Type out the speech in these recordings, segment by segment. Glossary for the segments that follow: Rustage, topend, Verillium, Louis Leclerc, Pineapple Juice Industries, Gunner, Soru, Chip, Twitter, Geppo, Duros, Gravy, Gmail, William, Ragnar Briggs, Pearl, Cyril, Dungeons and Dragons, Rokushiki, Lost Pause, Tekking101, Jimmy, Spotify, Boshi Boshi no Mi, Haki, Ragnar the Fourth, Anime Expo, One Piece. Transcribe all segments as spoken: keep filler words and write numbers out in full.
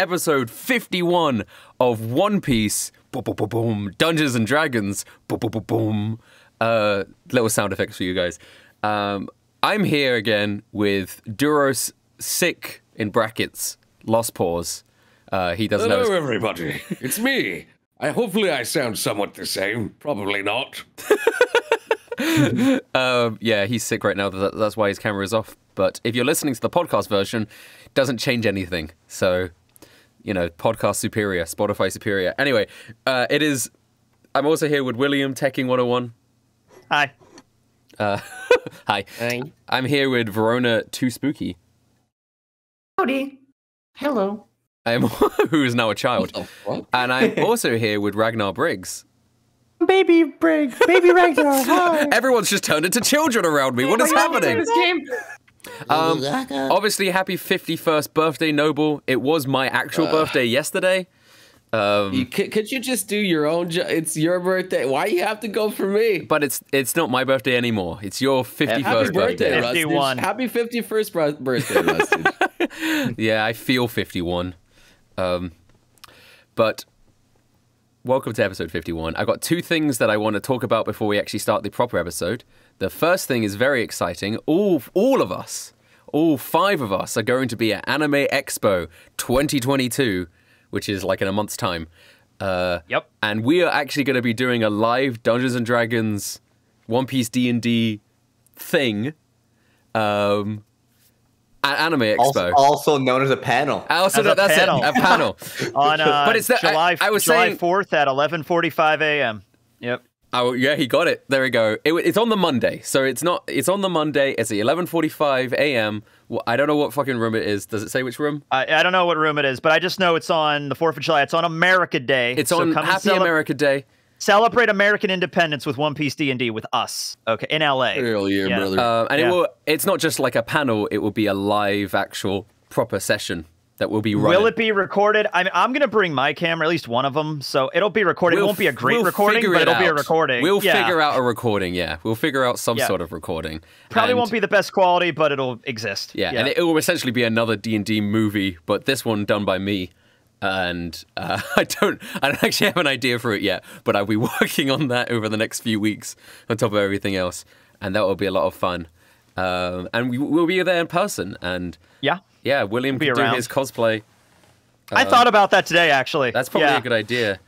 episode fifty-one of One Piece, boom, boom, boom, boom, Dungeons and Dragons, boom, boom, boom, boom. Uh, little sound effects for you guys. Um, I'm here again with Duros, sick, in brackets, Lost Pause. Uh, he doesn't Hello, know everybody. It's me. I, hopefully I sound somewhat the same. Probably not. um, yeah, he's sick right now. That's why his camera is off. But if you're listening to the podcast version, it doesn't change anything. So, you know, podcast superior, Spotify superior. Anyway, uh, it is... I'm also here with William, Tekking one oh one. Hi. Uh, hi. Hi. I'm here with Verona Too Spooky. Howdy. Hello. I'm, who is now a child. Oh, and I'm also here with Ragnar Briggs. Baby Briggs. Baby Ragnar. Hi. Everyone's just turned into children around me. What is happening? Um, obviously, happy fifty-first birthday, Noble. It was my actual uh, birthday yesterday. Um, you, could, could you just do your own jo It's your birthday. Why do you have to go for me? But it's it's not my birthday anymore. It's your fifty-first happy birthday. birthday fifty-one. Happy fifty-first birthday, Rustage. Yeah, I feel fifty-one. Um, but welcome to episode fifty-one. I've got two things that I want to talk about before we actually start the proper episode. The first thing is very exciting. All, all of us, all five of us, are going to be at Anime Expo twenty twenty-two, which is like in a month's time. Uh, yep. And we are actually going to be doing a live Dungeons and Dragons, One Piece D and D thing. Um... At Anime Expo, also, also known as a panel. I also know that's panel. it, a panel. On uh, but it's that, July, I, I was July saying, fourth at eleven forty-five a.m. Yep. Oh yeah, he got it. There we go. It, it's on the Monday, so it's not. It's on the Monday. It's at eleven forty-five a.m. Well, I don't know what fucking room it is. Does it say which room? I, I don't know what room it is, but I just know it's on the Fourth of July. It's on America Day. It's so on Happy America Day. Celebrate American independence with One Piece D and D with us, okay, in L A. Hell yeah, yeah. brother. Uh, and yeah. it will, it's not just like a panel, it will be a live, actual, proper session that will be running. Will it be recorded? I mean, I'm going to bring my camera, at least one of them, so it'll be recorded. We'll, it won't be a great we'll recording, but it it'll out. be a recording. We'll yeah. figure out a recording, yeah. We'll figure out some yeah. sort of recording. Probably and, won't be the best quality, but it'll exist. Yeah, yeah. and it, it will essentially be another D and D movie, but this one done by me. And uh, I don't, I don't actually have an idea for it yet, but I'll be working on that over the next few weeks on top of everything else, and that will be a lot of fun. Um, and we, we'll be there in person, and yeah, yeah, William will be doing his cosplay. Uh, I thought about that today, actually. That's probably yeah. a good idea.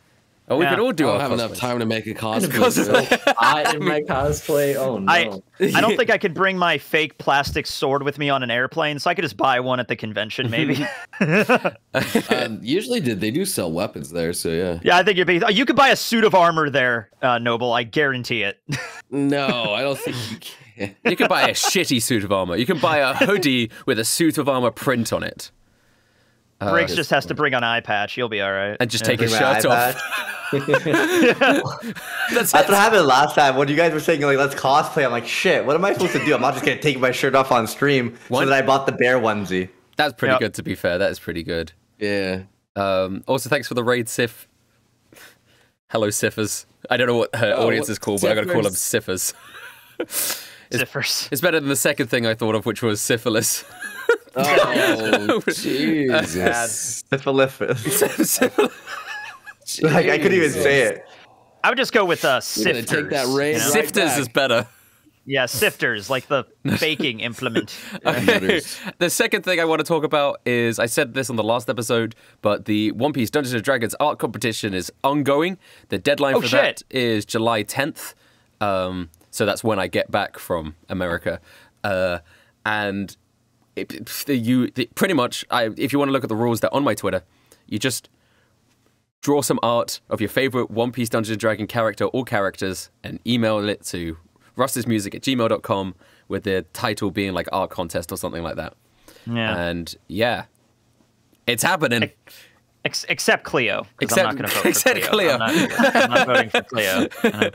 Oh, we yeah. could all do. I don't have cosplays. enough time to make a cosplay. I in my cosplay. Oh no! I, I don't think I could bring my fake plastic sword with me on an airplane, so I could just buy one at the convention, maybe. um, usually, did they do sell weapons there? So yeah. Yeah, I think you'd be. You could buy a suit of armor there, uh, Noble. I guarantee it. No, I don't think you can. You could buy a shitty suit of armor. You can buy a hoodie with a suit of armor print on it. Briggs uh, just has to bring an eye patch. You'll be all right. And just yeah, take his shirt off. That's, That's what happened last time when you guys were saying, like, let's cosplay. I'm like, shit, what am I supposed to do? I'm not just going to take my shirt off on stream. One? So that I bought the bear onesie. That's pretty yep. good, to be fair. That is pretty good. Yeah. Um, also, thanks for the raid, Sif. Hello, Siffers. I don't know what her oh, audience what? is called, but Siffers. I got to call them Siffers. Siffers. It's, it's better than the second thing I thought of, which was syphilis. Oh, Jesus. Syphilis. Like, I couldn't even say it. I would just go with uh, sifters. Take that rain, you know? Sifters right is better. Yeah, sifters, like the baking implement. Okay. The second thing I want to talk about is, I said this on the last episode, but the One Piece Dungeons and Dragons art competition is ongoing. The deadline oh, for shit. that is July tenth. Um, so that's when I get back from America. Uh, and... It, it, you it, pretty much I, if you want to look at the rules, they're on my Twitter. You just draw some art of your favorite One Piece Dungeons and Dragons character or characters and email it to rustismusic at gmail dot com with the title being like art contest or something like that. Yeah. And yeah, it's happening. I Ex except Cleo, because I'm not going to vote for Cleo. Cleo. I'm, not, I'm not voting for Cleo. No.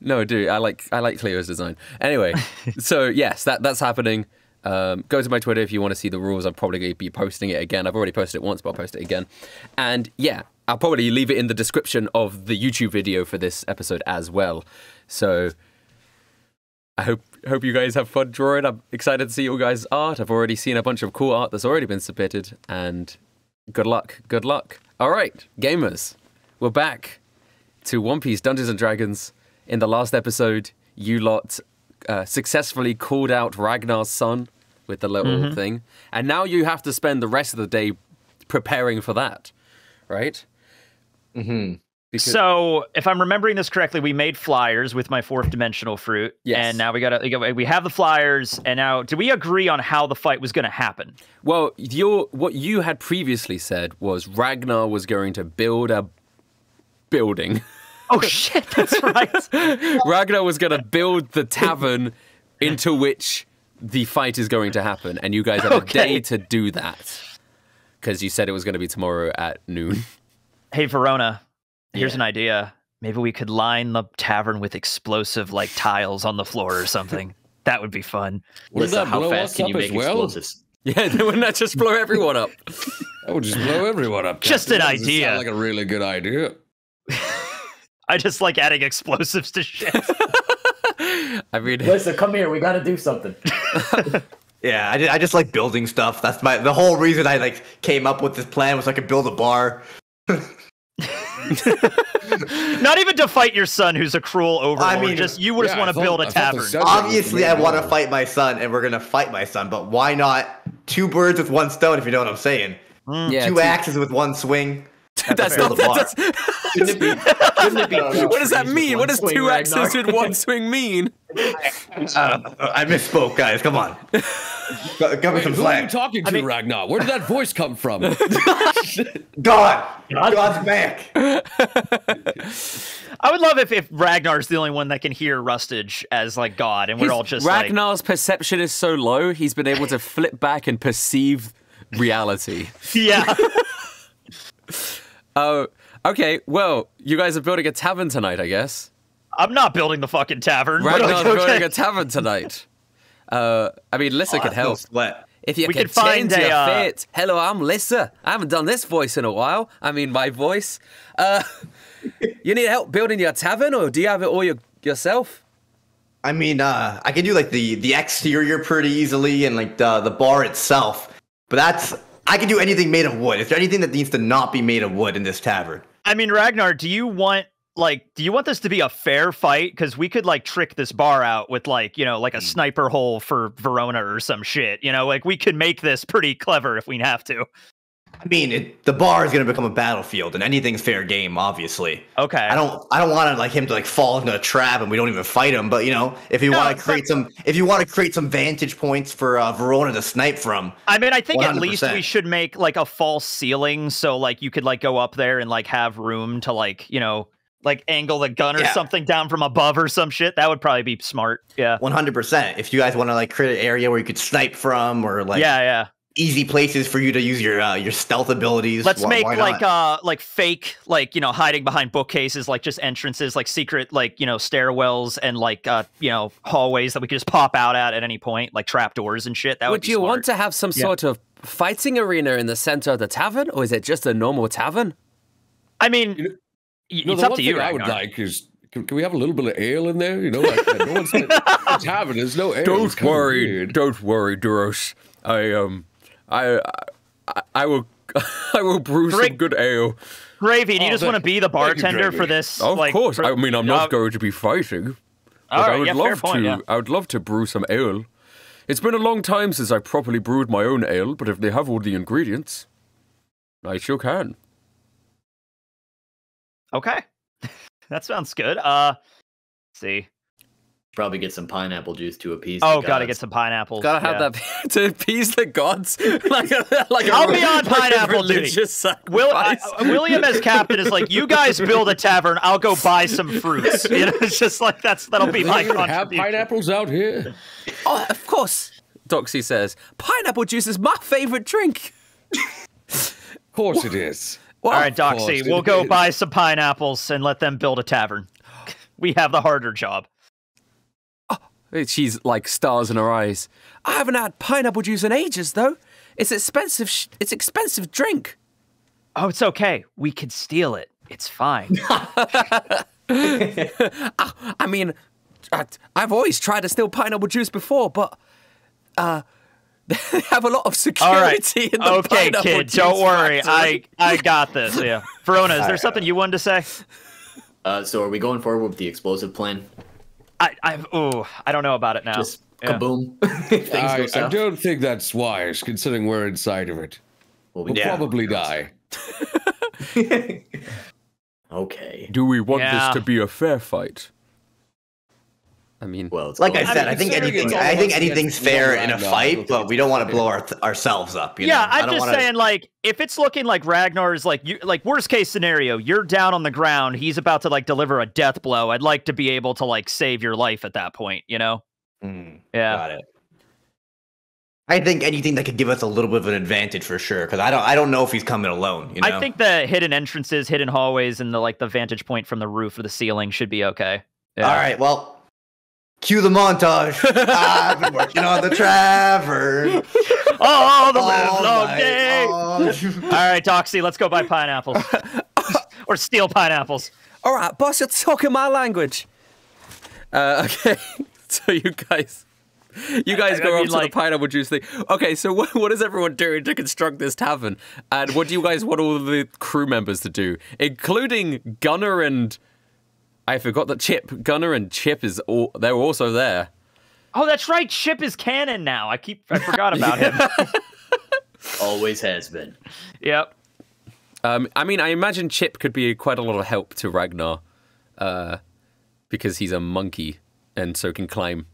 no, dude, I like I like Cleo's design. Anyway, so yes, that that's happening. Um, go to my Twitter if you want to see the rules. I'm probably going to be posting it again. I've already posted it once, but I'll post it again. And yeah, I'll probably leave it in the description of the YouTube video for this episode as well. So I hope hope you guys have fun drawing. I'm excited to see your guys' art. I've already seen a bunch of cool art that's already been submitted. And Good luck, good luck. All right, gamers, we're back to One Piece Dungeons and Dragons. In the last episode, you lot uh, successfully called out Ragnar's son with the little mm-hmm. thing. And now you have to spend the rest of the day preparing for that, right? Mm-hmm. Because so, if I'm remembering this correctly, we made flyers with my fourth dimensional fruit, yes. and now we got we have the flyers. And now, did we agree on how the fight was going to happen? Well, your what you had previously said was Ragnar was going to build a building. Oh shit, that's right. Ragnar was going to build the tavern into which the fight is going to happen, and you guys have okay. a day to do that because you said it was going to be tomorrow at noon. Hey, Verona. Here's yeah. an idea. Maybe we could line the tavern with explosive like tiles on the floor or something. That would be fun. Lissa, how fast can you make well? explosives? Yeah, wouldn't that just blow everyone up? That would just blow everyone up. Just Captain. an that idea. Sound like a really good idea. I just like adding explosives to shit. I mean, Lissa, come here. We got to do something. Yeah, I just like building stuff. That's my the whole reason I like came up with this plan was I could build a bar. Not even to fight your son, who's a cruel overlord. I mean, just you just yeah, want to build a I tavern. Obviously, I want to fight my son, and we're gonna fight my son. But why not two birds with one stone? If you know what I'm saying, mm, yeah, two, two axes with one swing. That's not. That's, that's, shouldn't it be, shouldn't it be what does that mean? What does two axes right with one swing mean? Uh, I misspoke, guys. Come on. Come Wait, some who are you talking to, I mean, Ragnar? Where did that voice come from? God, God's back. I would love if if Ragnar's the only one that can hear Rustage as like God, and His, we're all just Ragnar's like, perception is so low. He's been able to flip back and perceive reality. Yeah. Oh, uh, okay. Well, you guys are building a tavern tonight, I guess. I'm not building the fucking tavern. Ragnar's like, okay. building a tavern tonight. Uh, I mean, Lissa oh, could help. If you we could find a uh... fit. Hello, I'm Lissa. I haven't done this voice in a while. I mean, my voice. Uh, you need help building your tavern, or do you have it all your, yourself? I mean, uh, I can do like the the exterior pretty easily, and like the the bar itself. But that's. I can do anything made of wood. Is there anything that needs to not be made of wood in this tavern? I mean, Ragnar, do you want like do you want this to be a fair fight? Because we could like trick this bar out with like you know like a sniper hole for Verona or some shit. You know, like we could make this pretty clever if we have to. I mean, it, the bar is going to become a battlefield, and anything's fair game, obviously. Okay. I don't, I don't want to like him to like fall into a trap, and we don't even fight him. But you know, if you no, want to create some, if you want to create some vantage points for uh, Verona to snipe from. I mean, I think one hundred percent. At least we should make like a false ceiling, so like you could like go up there and like have room to like you know like angle the gun or yeah. something down from above or some shit. That would probably be smart. Yeah. One hundred percent. If you guys want to like create an area where you could snipe from, or like yeah, yeah. easy places for you to use your uh, your stealth abilities. Let's why, make why like uh like fake like you know hiding behind bookcases, like just entrances, like secret like you know stairwells and like uh you know hallways that we could just pop out at at any point, like trapdoors and shit. That would, would be you smart. Want to have some yeah. sort of fighting arena in the center of the tavern, or is it just a normal tavern? I mean, you know, it's no, the up one to you. Thing I would like is. Can, can we have a little bit of ale in there? You know, like that. No one's like, tavern. There's no ale. Don't worry, don't worry, Duros. I um. I, I, I will, I will brew Gra some good ale. Gravy, do you oh, just want to be the bartender you, for this? Of like, course. I mean, I'm not uh, going to be fighting, but right, I would yeah, love point, to. Yeah. I would love to brew some ale. It's been a long time since I properly brewed my own ale, but if they have all the ingredients, I sure can. Okay, that sounds good. Uh, let's see. Probably get some pineapple juice to appease. Oh, the gods. Gotta get some pineapples. Gotta have yeah. that to appease the gods. Like, a, like a, I'll be on like pineapple duty. Will, I, William as captain is like, you guys build a tavern. I'll go buy some fruits. You know, it's just like that's that'll be my contribution. Have pineapples out here? Oh, of course. Doxy says pineapple juice is my favorite drink. Of course what? It is. Well, all right, Doxy, we'll go is. buy some pineapples and let them build a tavern. We have the harder job. She's like stars in her eyes. I haven't had pineapple juice in ages, though. It's expensive. Sh it's expensive drink. Oh, it's okay. We could steal it. It's fine. I, I mean, I, I've always tried to steal pineapple juice before, but uh, They have a lot of security All right. in the okay, kid, don't worry. Factory. I I got this, yeah. Verona, is there right. something you wanted to say? Uh, so are we going forward with the explosive plan? I I oh I don't know about it now. Just yeah. kaboom. Things I, go south. I don't think that's wise, considering we're inside of it. We'll, we'll yeah. probably die. Okay. Do we want yeah. this to be a fair fight? I mean, well, like I said, I, mean, I think anything, I think anything's fair in a fight, but we don't want to blow our ourselves up. You yeah, know? I'm I don't just wanna... saying, like, if it's looking like Ragnar's, like, you, like worst case scenario, you're down on the ground, he's about to like deliver a death blow. I'd like to be able to like save your life at that point, you know? Mm, yeah, got it. I think anything that could give us a little bit of an advantage for sure, because I don't, I don't know if he's coming alone. You know? I think the hidden entrances, hidden hallways, and the like, the vantage point from the roof or the ceiling should be okay. Yeah. All right, well. Cue the montage. I've been working on the Traverse. All the all long day. All, all right, Doxy, let's go buy pineapples. Or steal pineapples. All right, boss, you're talking my language. Uh, okay, so you guys, you guys I, I go mean, up to like, the pineapple juice thing. Okay, so what, what is everyone doing to construct this tavern? And what do you guys want all the crew members to do? Including Gunner and... I forgot that Chip, Gunner and Chip is all, they were also there. Oh, that's right. Chip is canon now. I keep, I forgot about him. Always has been. Yep. Um, I mean, I imagine Chip could be quite a lot of help to Ragnar, uh, because he's a monkey and so can climb.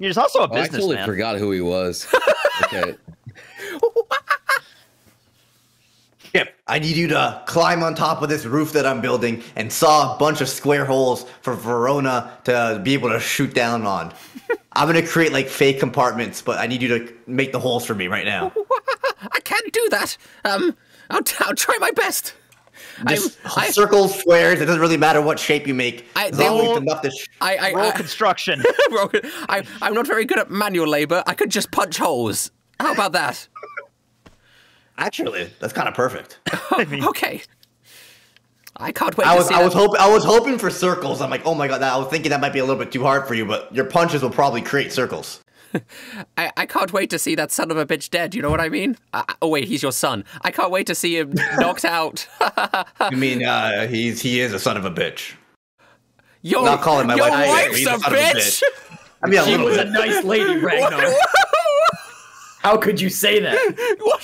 He's also a businessman. Oh, I totally man. forgot who he was. Okay. Chip, I need you to climb on top of this roof that I'm building and saw a bunch of square holes for Verona to be able to shoot down on. I'm going to create like fake compartments, but I need you to make the holes for me right now. I can't do that. Um, I'll, I'll try my best. Just I'm, circles, I, squares, it doesn't really matter what shape you make. I, they all, enough to sh I, I, roll I, construction. I, I'm not very good at manual labor. I could just punch holes. How about that? Actually, that's kind of perfect. I mean, okay. I can't wait I was, to see I was, hope, I was hoping for circles. I'm like, oh my god, I was thinking that might be a little bit too hard for you, but your punches will probably create circles. I, I can't wait to see that son of a bitch dead, you know what I mean? Uh, oh wait, he's your son. I can't wait to see him knocked out. You mean, uh, he's, he is a son of a bitch. Your, Not calling my your wife, wife's he's a, a bitch? bitch. I mean, she a was bit. a nice lady, Ragnar. How could you say that? What?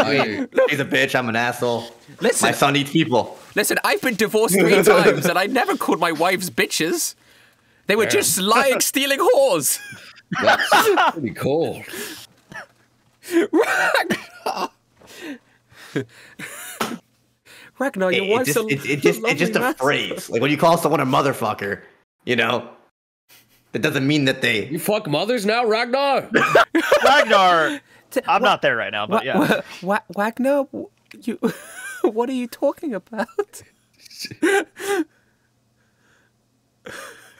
I, he's a bitch. I'm an asshole. Listen, my son eats people. Listen, I've been divorced three times, and I never called my wives bitches. They were Damn. just lying, stealing whores. That's pretty cool. Ragnar, Ragnar your it, wife's just, a it, it just, It's just a master. phrase. Like when you call someone a motherfucker, you know. It doesn't mean that they... You fuck mothers now, Ragnar? Ragnar! I'm not there right now, but yeah. Ragnar, you... What are you talking about?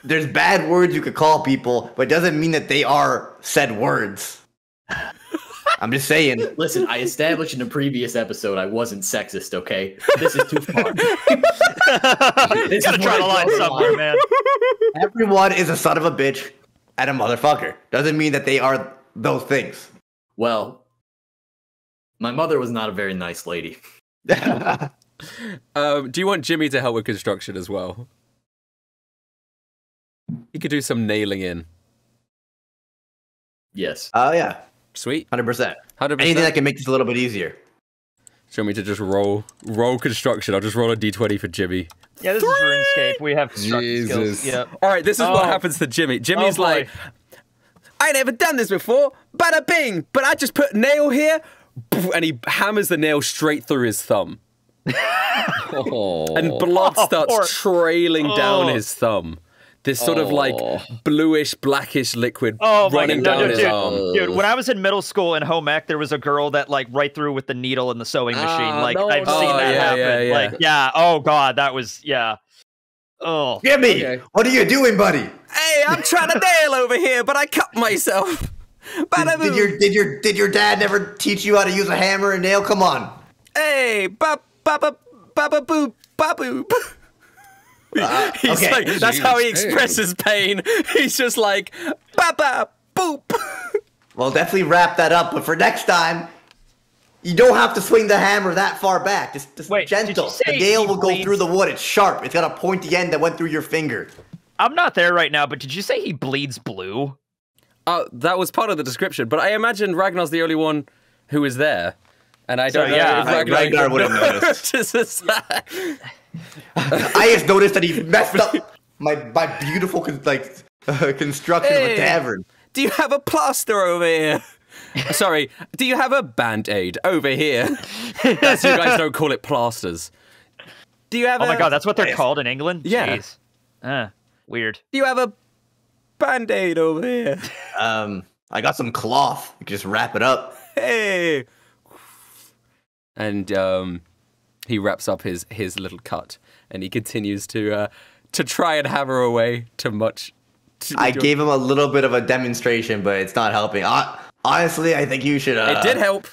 There's bad words you could call people, but it doesn't mean that they are said words. I'm just saying. Listen, I established in a previous episode I wasn't sexist, okay? This is too far. This gotta try to line somewhere, man. Everyone is a son of a bitch and a motherfucker. Doesn't mean that they are those things. Well, my mother was not a very nice lady. um, do you want Jimmy to help with construction as well? He could do some nailing in. Yes. Oh, uh, yeah. Sweet. one hundred percent. one hundred percent. Anything that can make this a little bit easier. Show me to just roll roll construction. I'll just roll a d twenty for Jimmy. Yeah, this Three! is RuneScape. We have construction skills. Yeah. All right, this is oh. what happens to Jimmy. Jimmy's oh, like, I ain't ever done this before. Bada bing. But I just put nail here. And he hammers the nail straight through his thumb. oh. And blood starts oh, trailing oh. down his thumb. This sort oh. of like bluish, blackish liquid oh, running down no, no, his dude, arm. Dude, when I was in middle school in home ec, there was a girl that like right through with the needle and the sewing machine. Ah, like no, I've no. seen oh, that yeah, happen. Yeah, yeah. Like yeah. Oh god, that was yeah. Oh, Jimmy, okay. What are you doing, buddy? Hey, I'm trying to nail over here, but I cut myself. Did, did your did your did your dad never teach you how to use a hammer and nail? Come on. Hey, ba ba ba ba ba boo ba boo. Uh, He's okay. like, that's Jeez, how he expresses pain. He's just like, ba ba boop. Well, definitely wrap that up. But for next time, you don't have to swing the hammer that far back. Just, just Wait, gentle. The nail will bleeds? go through the wood. It's sharp. It's got a pointy end that went through your finger. I'm not there right now, but did you say he bleeds blue? Uh, that was part of the description, but I imagine Ragnar's the only one who is there. And I don't so, know yeah, if Ragnar, Ragnar would have noticed. noticed. I just noticed that he messed up my my beautiful con like uh, construction hey, of a tavern. Do you have a plaster over here? Sorry, do you have a band-aid over here? That's you guys don't call it plasters. Do you have? Oh a... my god, that's what they're called in England. Yeah, Jeez. Uh, weird. Do you have a band-aid over here? Um, I got some cloth. You can just wrap it up. Hey. And um, he wraps up his his little cut, and he continues to uh, to try and hammer away to much. To I gave him a little bit of a demonstration, but it's not helping. I, honestly, I think you should. Uh... It did help.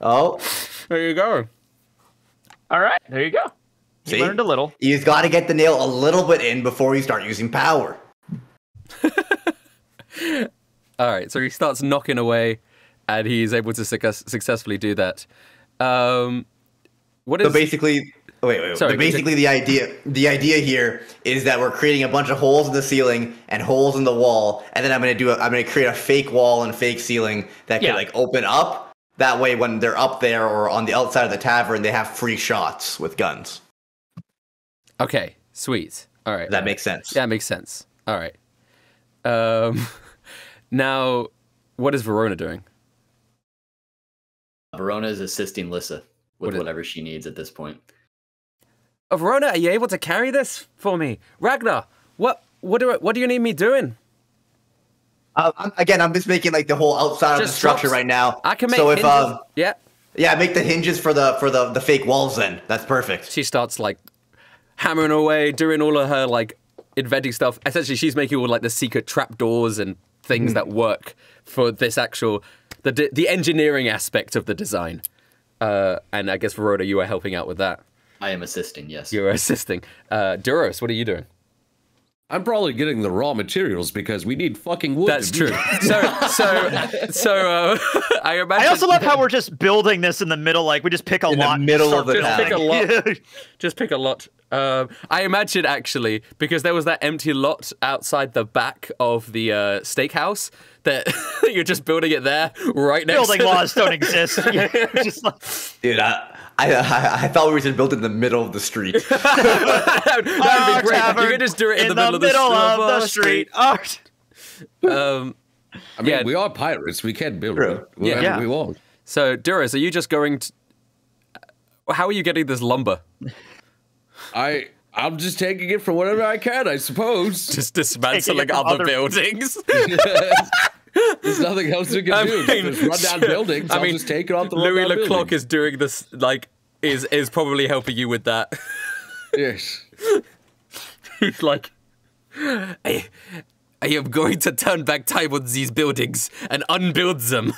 Oh, there you go. All right, there you go. He See? learned a little. You've got to get the nail a little bit in before you start using power. All right, so he starts knocking away, and he's able to success successfully do that. Um, what is so basically? Wait, wait. Sorry, basically, the idea the idea here is that we're creating a bunch of holes in the ceiling and holes in the wall, and then I'm gonna do a, I'm gonna create a fake wall and fake ceiling that yeah. can like open up. That way, when they're up there or on the outside of the tavern, they have free shots with guns. Okay, sweet. All right, that makes sense. That makes sense. All right. Um, now, what is Verona doing? Verona is assisting Lissa with what whatever she needs at this point. Oh, Verona, are you able to carry this for me? Ragnar, what what do I, what do you need me doing? Uh, I'm, again, I'm just making like the whole outside just of the structure drops. right now. I can make so if um uh, yeah yeah make the hinges for the for the the fake walls. Then that's perfect. She starts like hammering away, doing all of her like inventing stuff. Essentially, she's making all like the secret trap doors and things mm. that work for this actual. The, d the engineering aspect of the design. Uh, and I guess, Verona, you are helping out with that. I am assisting, yes. You are assisting. Uh, Duros, what are you doing? I'm probably getting the raw materials because we need fucking wood. That's true. so, so, so uh, I imagine... I also love how we're just building this in the middle, like we just pick a in lot. In the middle of the Just bag. pick a lot. Just pick a lot. Um, I imagine, actually, because there was that empty lot outside the back of the uh, steakhouse, that you're just building it there, right next building to Building laws don't exist. Just like... Dude, I... I, I, I thought we were just built in the middle of the street. That would be Our great. You could just do it in, in the, the middle, middle of the street. Of the street. Art. Um, I mean, yeah. we are pirates. We can build True. it. Yeah. yeah. We want. So, Duros, are you just going to... How are you getting this lumber? I... I'm just taking it from whatever I can, I suppose. Just dismantling other, other buildings. There's nothing else we can I do. Mean, just run down sure. buildings. I I'll mean, just take it off the Louis Leclerc is doing this. Like, is is probably helping you with that. Yes. He's like, I, I am going to turn back time on these buildings and unbuild them.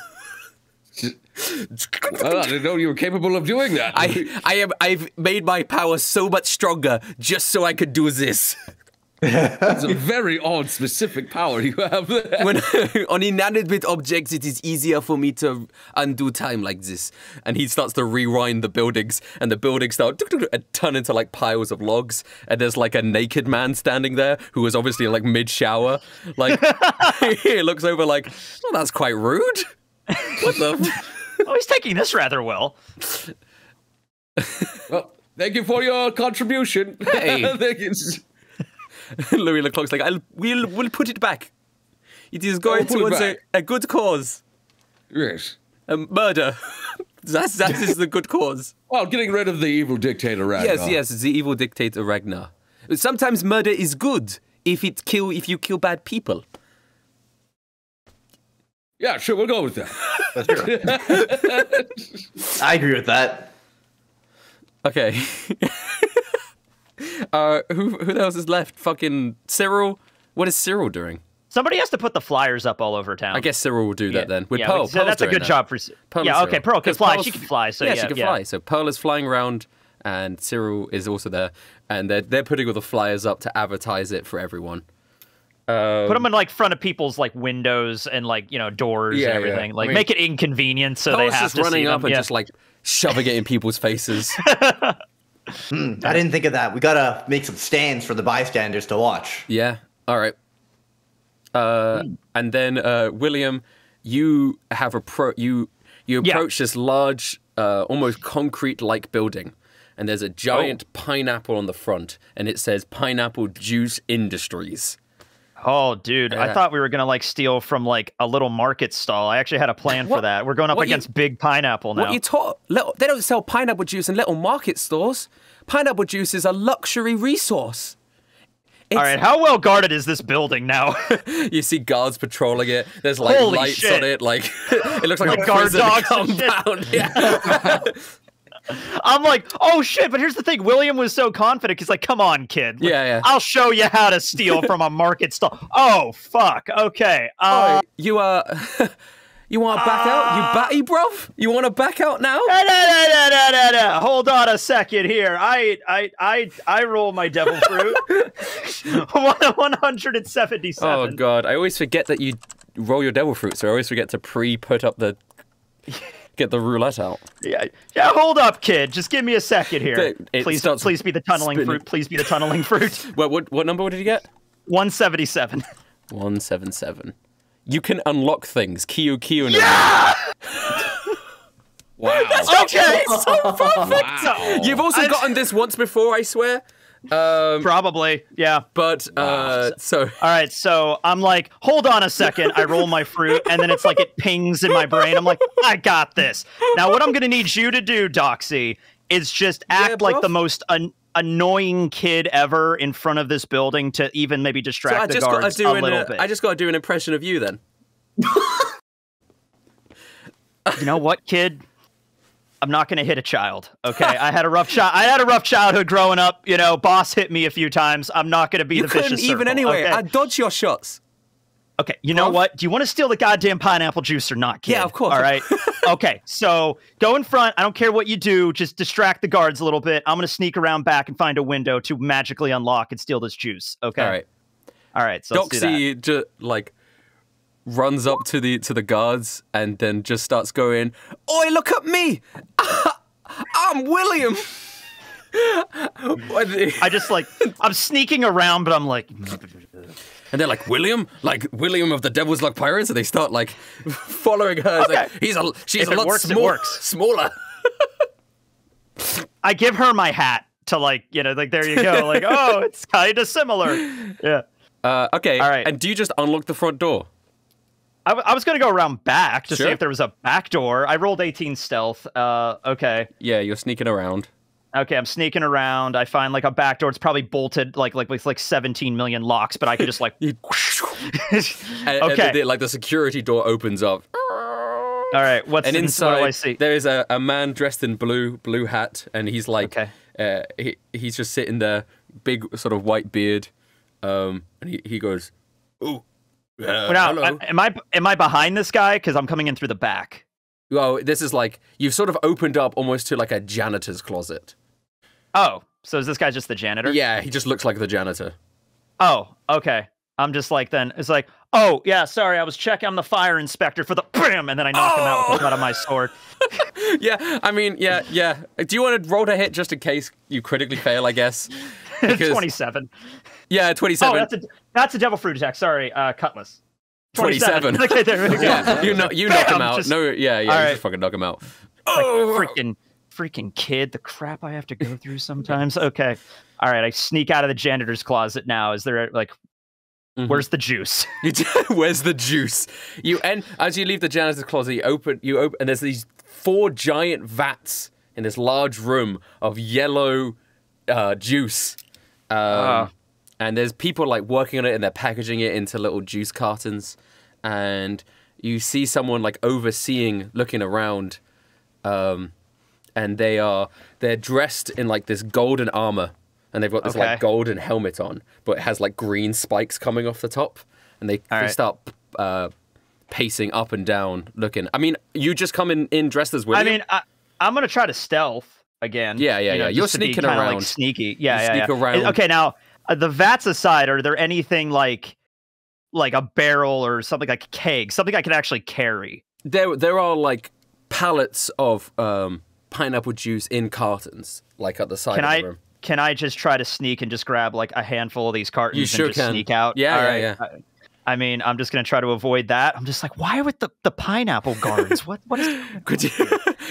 Well, I didn't know you were capable of doing that. I, I am. I've made my power so much stronger just so I could do this. It's a very odd, specific power you have there. When, on inanimate objects, it is easier for me to undo time like this. And he starts to rewind the buildings, and the buildings start and turn into like piles of logs. And there's like a naked man standing there who is obviously like mid-shower. Like he looks over like, well, that's quite rude. What the? Oh, he's taking this rather well. Well, thank you for your contribution. Hey. Thank you. Louis Leclerc's like, I'll, we'll, we'll put it back. It is going oh, towards a, a good cause. Yes. A murder. That's, that is the good cause. Well, getting rid of the evil dictator Ragnar. Yes, yes, the evil dictator Ragnar. Sometimes murder is good if it kill if you kill bad people. Yeah, sure, we'll go with that. That's I agree with that. Okay. uh, who who else is left? Fucking Cyril. What is Cyril doing? Somebody has to put the flyers up all over town. I guess Cyril will do that yeah. then. With yeah, Pearl. So Pearl's that's a good that. job for Pearl Yeah, okay, Pearl can fly. Pearl's, she can fly. So yeah, yeah she can yeah. fly. So Pearl is flying around, and Cyril is also there, and they're they're putting all the flyers up to advertise it for everyone. Um, Put them in like front of people's like windows and like you know doors yeah, and everything. Yeah. Like I mean, make it inconvenient so they have just to running see up them. and yeah. just like shoving it in people's faces. Mm, I didn't think of that. We gotta make some stands for the bystanders to watch. Yeah. All right. Uh, mm. And then uh, William, you have a pro. You you approach yeah. this large, uh, almost concrete-like building, and there's a giant oh. pineapple on the front, and it says Pineapple Juice Industries. Oh, dude! Yeah. I thought we were gonna like steal from like a little market stall. I actually had a plan what? for that. We're going up what against you, Big Pineapple now. What you taught? They don't sell pineapple juice in little market stores. Pineapple juice is a luxury resource. It's... All right, how well guarded is this building now? You see guards patrolling it. There's like Holy lights shit. on it. Like it looks like a guard dog compound. Yeah. I'm like, oh shit, but here's the thing. William was so confident. He's like, come on, kid. Like, yeah, yeah. I'll show you how to steal from a market stall. Oh, fuck. Okay. Uh, oh, you are... Uh, you want to back uh, out? You batty, bruv? You want to back out now? Da, da, da, da, da, da. Hold on a second here. I I, I, I roll my devil fruit. one seventy-seven. Oh, God. I always forget that you roll your devil fruit, so I always forget to pre-put up the... Get the roulette out. Yeah, yeah. Hold up, kid. Just give me a second here. It please, please be the tunneling spinning. fruit. Please be the tunneling fruit. What, what, what number did you get? one seventy-seven. one seventy-seven. You can unlock things. Kiyo Kiyo. Yeah! Wow. That's okay. So perfect. Wow. You've also gotten this once before, I swear. Um, Probably, yeah. But uh, wow. so, all right. So I'm like, hold on a second. I roll my fruit, and then it's like it pings in my brain. I'm like, I got this. Now, what I'm gonna need you to do, Doxy, is just act yeah, like the most an annoying kid ever in front of this building to even maybe distract so the just guards a little an, bit. I just gotta do an impression of you, then. You know what, kid? I'm not going to hit a child, okay? I had a rough child. I had a rough childhood growing up. You know, boss hit me a few times. I'm not going to be you the vicious circle. You couldn't even anyway. Okay? I dodge your shots. Okay, you know oh. what? Do you want to steal the goddamn pineapple juice or not, kid? Yeah, of course. All right? Okay, so go in front. I don't care what you do. Just distract the guards a little bit. I'm going to sneak around back and find a window to magically unlock and steal this juice, okay? All right. All right, so Doxy, let's do that. Just, like... runs up to the to the guards and then just starts going, "Oi, look at me! I'm William." I just like I'm sneaking around, but I'm like, and they're like William, like William of the Devil's Luck Pirates, and they start like following her. Okay. Like, He's a she's if a lot works, small, smaller. I give her my hat to like you know like there you go like oh it's kind of similar yeah uh, okay all right and do you just unlock the front door? I, I was going to go around back to sure. see if there was a back door. I rolled eighteen stealth. Uh, okay. Yeah, you're sneaking around. Okay, I'm sneaking around. I find like a back door. It's probably bolted like like with like seventeen million locks, but I could just like... and, okay. And the, the, like the security door opens up. All right, what's and in, inside? What do I see? There is a, a man dressed in blue, blue hat, and he's like... Okay. Uh, he, he's just sitting there, big sort of white beard, um, and he, he goes, "Ooh." Uh, now, hello. am I am I behind this guy? Because I'm coming in through the back. Well, this is like you've sort of opened up almost to like a janitor's closet. Oh, so is this guy just the janitor? Yeah, he just looks like the janitor. Oh, okay. I'm just like then it's like, oh yeah, sorry, I was checking. I'm the fire inspector for the bam, and then I knock oh! him out with the cut of my sword. Yeah, I mean, yeah, yeah. Do you want to roll to hit just in case you critically fail? I guess. Because... twenty-seven. Yeah, twenty-seven. Oh, that's a that's a devil fruit attack. Sorry, uh, cutlass. twenty-seven. twenty-seven. Okay, there we go. Yeah, you know, you Bam! knock him out. Just, no, yeah, yeah, you right. just fucking knock him out. Oh, like, freaking, freaking kid! The crap I have to go through sometimes. Okay, all right. I sneak out of the janitor's closet now. Is there like, mm-hmm. where's the juice? Where's the juice? You and as you leave the janitor's closet, you open, you open, and there's these four giant vats in this large room of yellow uh, juice. Um, uh. And there's people like working on it and they're packaging it into little juice cartons. And you see someone like overseeing, looking around. Um, and they are, they're dressed in like this golden armor. And they've got this okay. like golden helmet on, but it has like green spikes coming off the top. And they, they right. start uh, pacing up and down looking. I mean, you just come in, in dressed as William. I mean, I, I'm going to try to stealth again. Yeah, yeah, you know, yeah. You're sneaking around. Kinda, like, sneaky. Yeah, you yeah, sneak yeah. around. Okay, now... the vats aside, are there anything like like a barrel or something like a keg, something I can actually carry. There, there are like pallets of um, pineapple juice in cartons, like at the side can of the I, room. Can I just try to sneak and just grab like a handful of these cartons you sure and just can. sneak out? Yeah, All yeah, right. yeah. I, I mean, I'm just going to try to avoid that. I'm just like, why with the, the pineapple guards? What? What is? Could you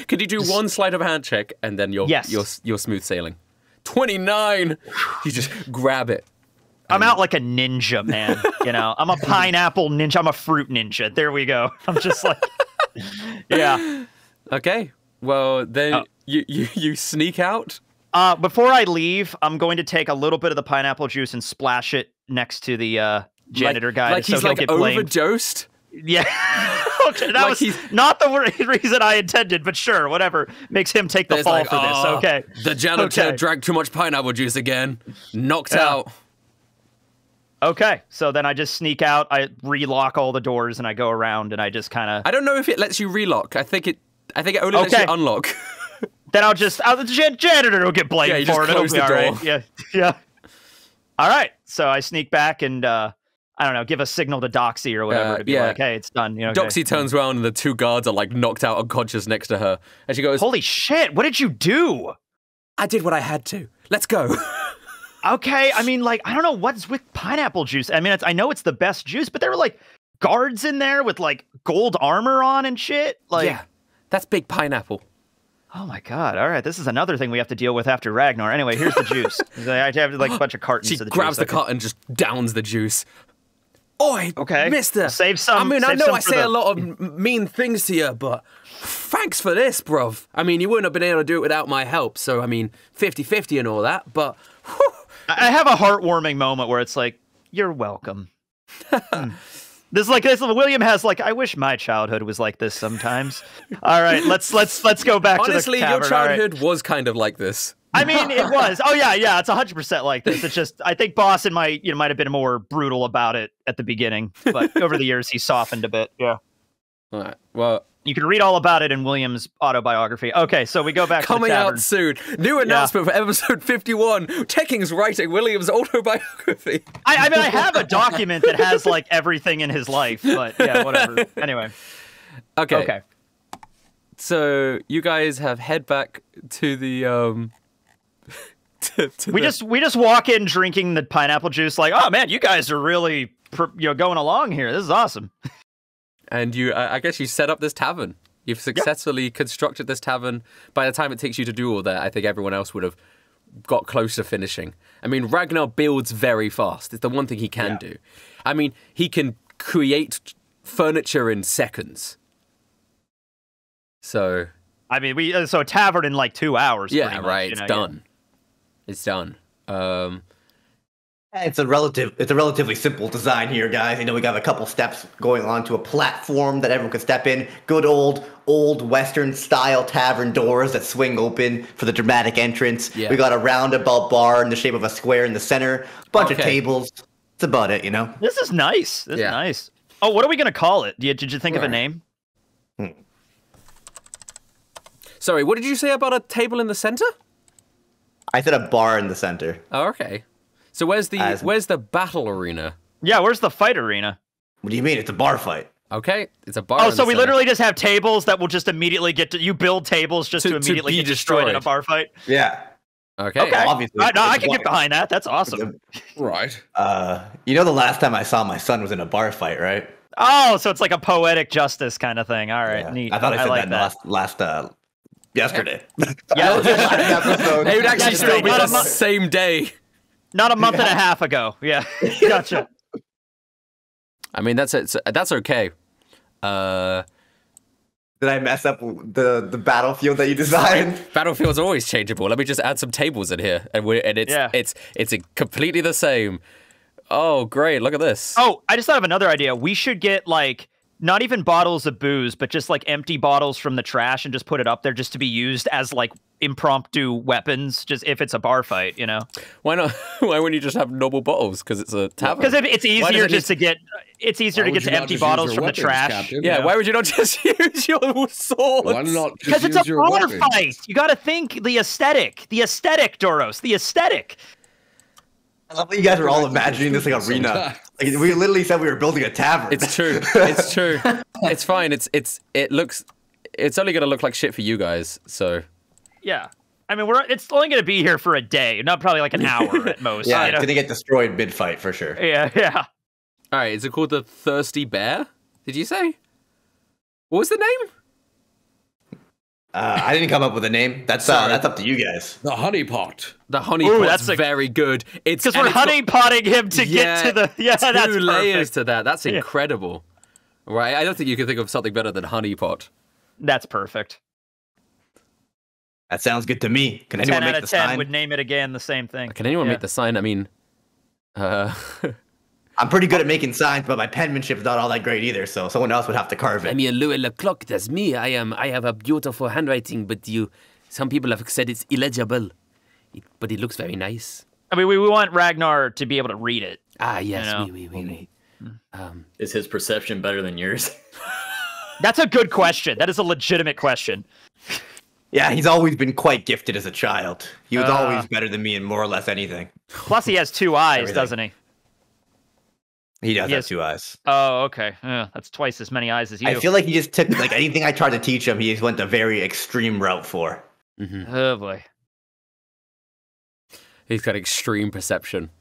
could you do just, one sleight of hand check and then you're yes. you're you're smooth sailing? twenty-nine. You just grab it. I'm out like a ninja, man. You know, I'm a pineapple ninja. I'm a fruit ninja. There we go. I'm just like, yeah. Okay. Well, then oh. you, you you sneak out. Uh, before I leave, I'm going to take a little bit of the pineapple juice and splash it next to the. Uh, janitor like, guy like so he's like overdosed yeah okay, that like was he's... not the reason I intended, but sure, whatever makes him take the There's fall like, for oh, this okay the janitor okay. drank too much pineapple juice again, knocked yeah. out. Okay, so then I just sneak out, I relock all the doors, and I go around, and I just kind of I don't know if it lets you relock. I think it I think it only okay. lets you unlock. Then I'll just I'll, the jan janitor will get blamed yeah, for it. It'll be all right. yeah yeah all right, so I sneak back and uh I don't know, give a signal to Doxy or whatever uh, to be yeah. like, hey, it's done. You know, Doxy okay. turns around and the two guards are like knocked out unconscious next to her. And she goes, holy shit, what did you do? I did what I had to. Let's go. Okay, I mean, like, I don't know what's with pineapple juice. I mean, it's, I know it's the best juice, but there were like guards in there with like gold armor on and shit. Like, yeah, that's big pineapple. Oh my god, all right, this is another thing we have to deal with after Ragnar. Anyway, here's the juice. I have like a bunch of cartons. She of the grabs juice, the carton and just downs the juice. Oi, okay. mister. Save some. I mean, I know I say the... a lot of mean things to you, but thanks for this, bruv. I mean, you wouldn't have been able to do it without my help, so I mean, fifty fifty and all that, but... Whew. I have a heartwarming moment where it's like, you're welcome. mm. This is like, this William has like, I wish my childhood was like this sometimes. All right, let's, let's, let's go back Honestly, to the cavern. Honestly, your childhood right. was kind of like this. I mean, it was. Oh yeah, yeah. It's a hundred percent like this. It's just I think Boss and my you know might have been more brutal about it at the beginning, but over the years he softened a bit. Yeah. All right. Well, you can read all about it in William's autobiography. Okay, so we go back. Coming to the tavern. out soon. New announcement yeah. for episode fifty-one. Tekking's writing William's autobiography. I, I mean, I have a document that has like everything in his life, but yeah, whatever. Anyway. Okay. Okay. So you guys have head back to the. Um... to, to we the... just we just walk in drinking the pineapple juice like, oh man, you guys are really pr you know going along here, this is awesome. And you uh, I guess you set up this tavern, you've successfully yep. constructed this tavern. By the time it takes you to do all that, I think everyone else would have got close to finishing. I mean, Ragnar builds very fast. It's the one thing he can yeah. do. I mean, he can create furniture in seconds, so I mean we uh, so a tavern in like two hours, yeah pretty much, right it's know, done yeah. It's done. Um, it's a relative. It's a relatively simple design here, guys. You know, we got a couple steps going on to a platform that everyone can step in. Good old, old Western-style tavern doors that swing open for the dramatic entrance. Yeah. We got a roundabout bar in the shape of a square in the center. Bunch okay. of tables. That's about it, you know. This is nice. This yeah. is nice. Oh, what are we gonna call it? Did you, did you think All of right. a name? Hmm. Sorry, what did you say about a table in the center? I said a bar in the center. Oh, okay. So where's the As... where's the battle arena? Yeah, where's the fight arena? What do you mean? It's a bar fight. Okay, it's a bar. Oh, in so the we center. literally just have tables that will just immediately get to you build tables just to, to immediately to get destroyed. destroyed in a bar fight. Yeah. Okay. okay. Well, obviously, I, no, I can get behind that. That's awesome. Right. Uh, you know, the last time I saw my son was in a bar fight, right? Oh, so it's like a poetic justice kind of thing. All right, yeah. neat. I thought I said I like that, that last last. Uh, Yesterday. Yeah. It would actually still be the same day. Not a month yeah. and a half ago. Yeah. Gotcha. I mean, that's it. That's okay. Uh, Did I mess up the the battlefield that you designed? Battlefield's always changeable. Let me just add some tables in here, and we and it's yeah. it's it's completely the same. Oh, great! Look at this. Oh, I just thought of another idea. We should get like. Not even bottles of booze, but just like empty bottles from the trash and just put it up there just to be used as like impromptu weapons, just if it's a bar fight, you know? Why not? Why wouldn't you just have normal bottles? Because it's a tavern. Because it's easier just to get, it's easier to get to empty bottles from the trash. Yeah, why would you not just use your swords? Why not just use your weapons? Because it's a bar fight. You got to think the aesthetic. The aesthetic, Duros. The aesthetic. I love how you guys are all imagining this like arena. Like, we literally said we were building a tavern. It's true. It's true. It's fine. It's it's it looks. It's only gonna look like shit for you guys. So. Yeah, I mean, we're it's only gonna be here for a day, not probably like an hour at most. Yeah, you know? It's gonna get destroyed mid fight for sure. Yeah, yeah. All right. Is it called the Thirsty Bear? Did you say? What was the name? Uh, I didn't come up with a name. That's uh, that's up to you guys. The honeypot. The honeypot. That's a, very good. It's because we're honeypotting him to yeah, get to the yeah. Two that's layers perfect. To that. That's incredible, yeah. Right? I don't think you can think of something better than honeypot. That's perfect. That sounds good to me. Can anyone make the sign? ten out of ten would name it again the same thing. Can anyone yeah. make the sign? I mean, uh, I'm pretty good at making signs, but my penmanship is not all that great either. So someone else would have to carve it. I mean, Louis Leclerc, that's me. I am. I have a beautiful handwriting, but you, some people have said it's illegible, it, but it looks very nice. I mean, we, we want Ragnar to be able to read it. Ah, yes, you know? we, we, we, we. Um, Is his perception better than yours? That's a good question. That is a legitimate question. Yeah, he's always been quite gifted as a child. He was uh, always better than me in more or less anything. Plus, he has two eyes, everything. Doesn't he? He does he has, have two eyes. Oh, okay. Uh, that's twice as many eyes as you. I feel like he just took, like, anything I tried to teach him, he just went the very extreme route for. Mm-hmm. Oh, boy. He's got extreme perception.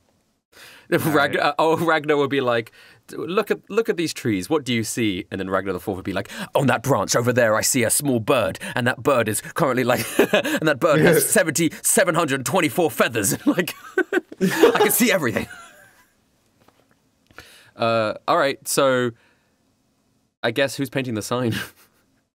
Ragn right. Oh, Ragnar would be like, look at look at these trees. What do you see? And then Ragnar the Fourth would be like, on that branch over there, I see a small bird, and that bird is currently like, and that bird has seventy seven hundred twenty four feathers. Like, I can see everything. Uh, all right, so I guess who's painting the sign?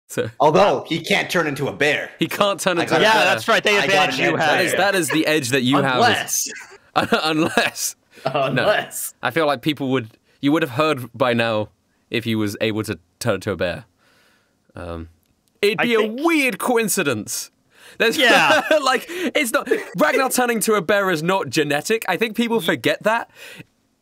So, although he can't turn into a bear, he can't turn into. A bear. Yeah, that's right. They advantage you have. That is, that is the edge that you unless. Have. Is, unless. Unless no. I feel like people would you would have heard by now if he was able to turn into a bear. Um, it'd be I a think... weird coincidence. There's yeah, like it's not Ragnar turning to a bear is not genetic. I think people forget that.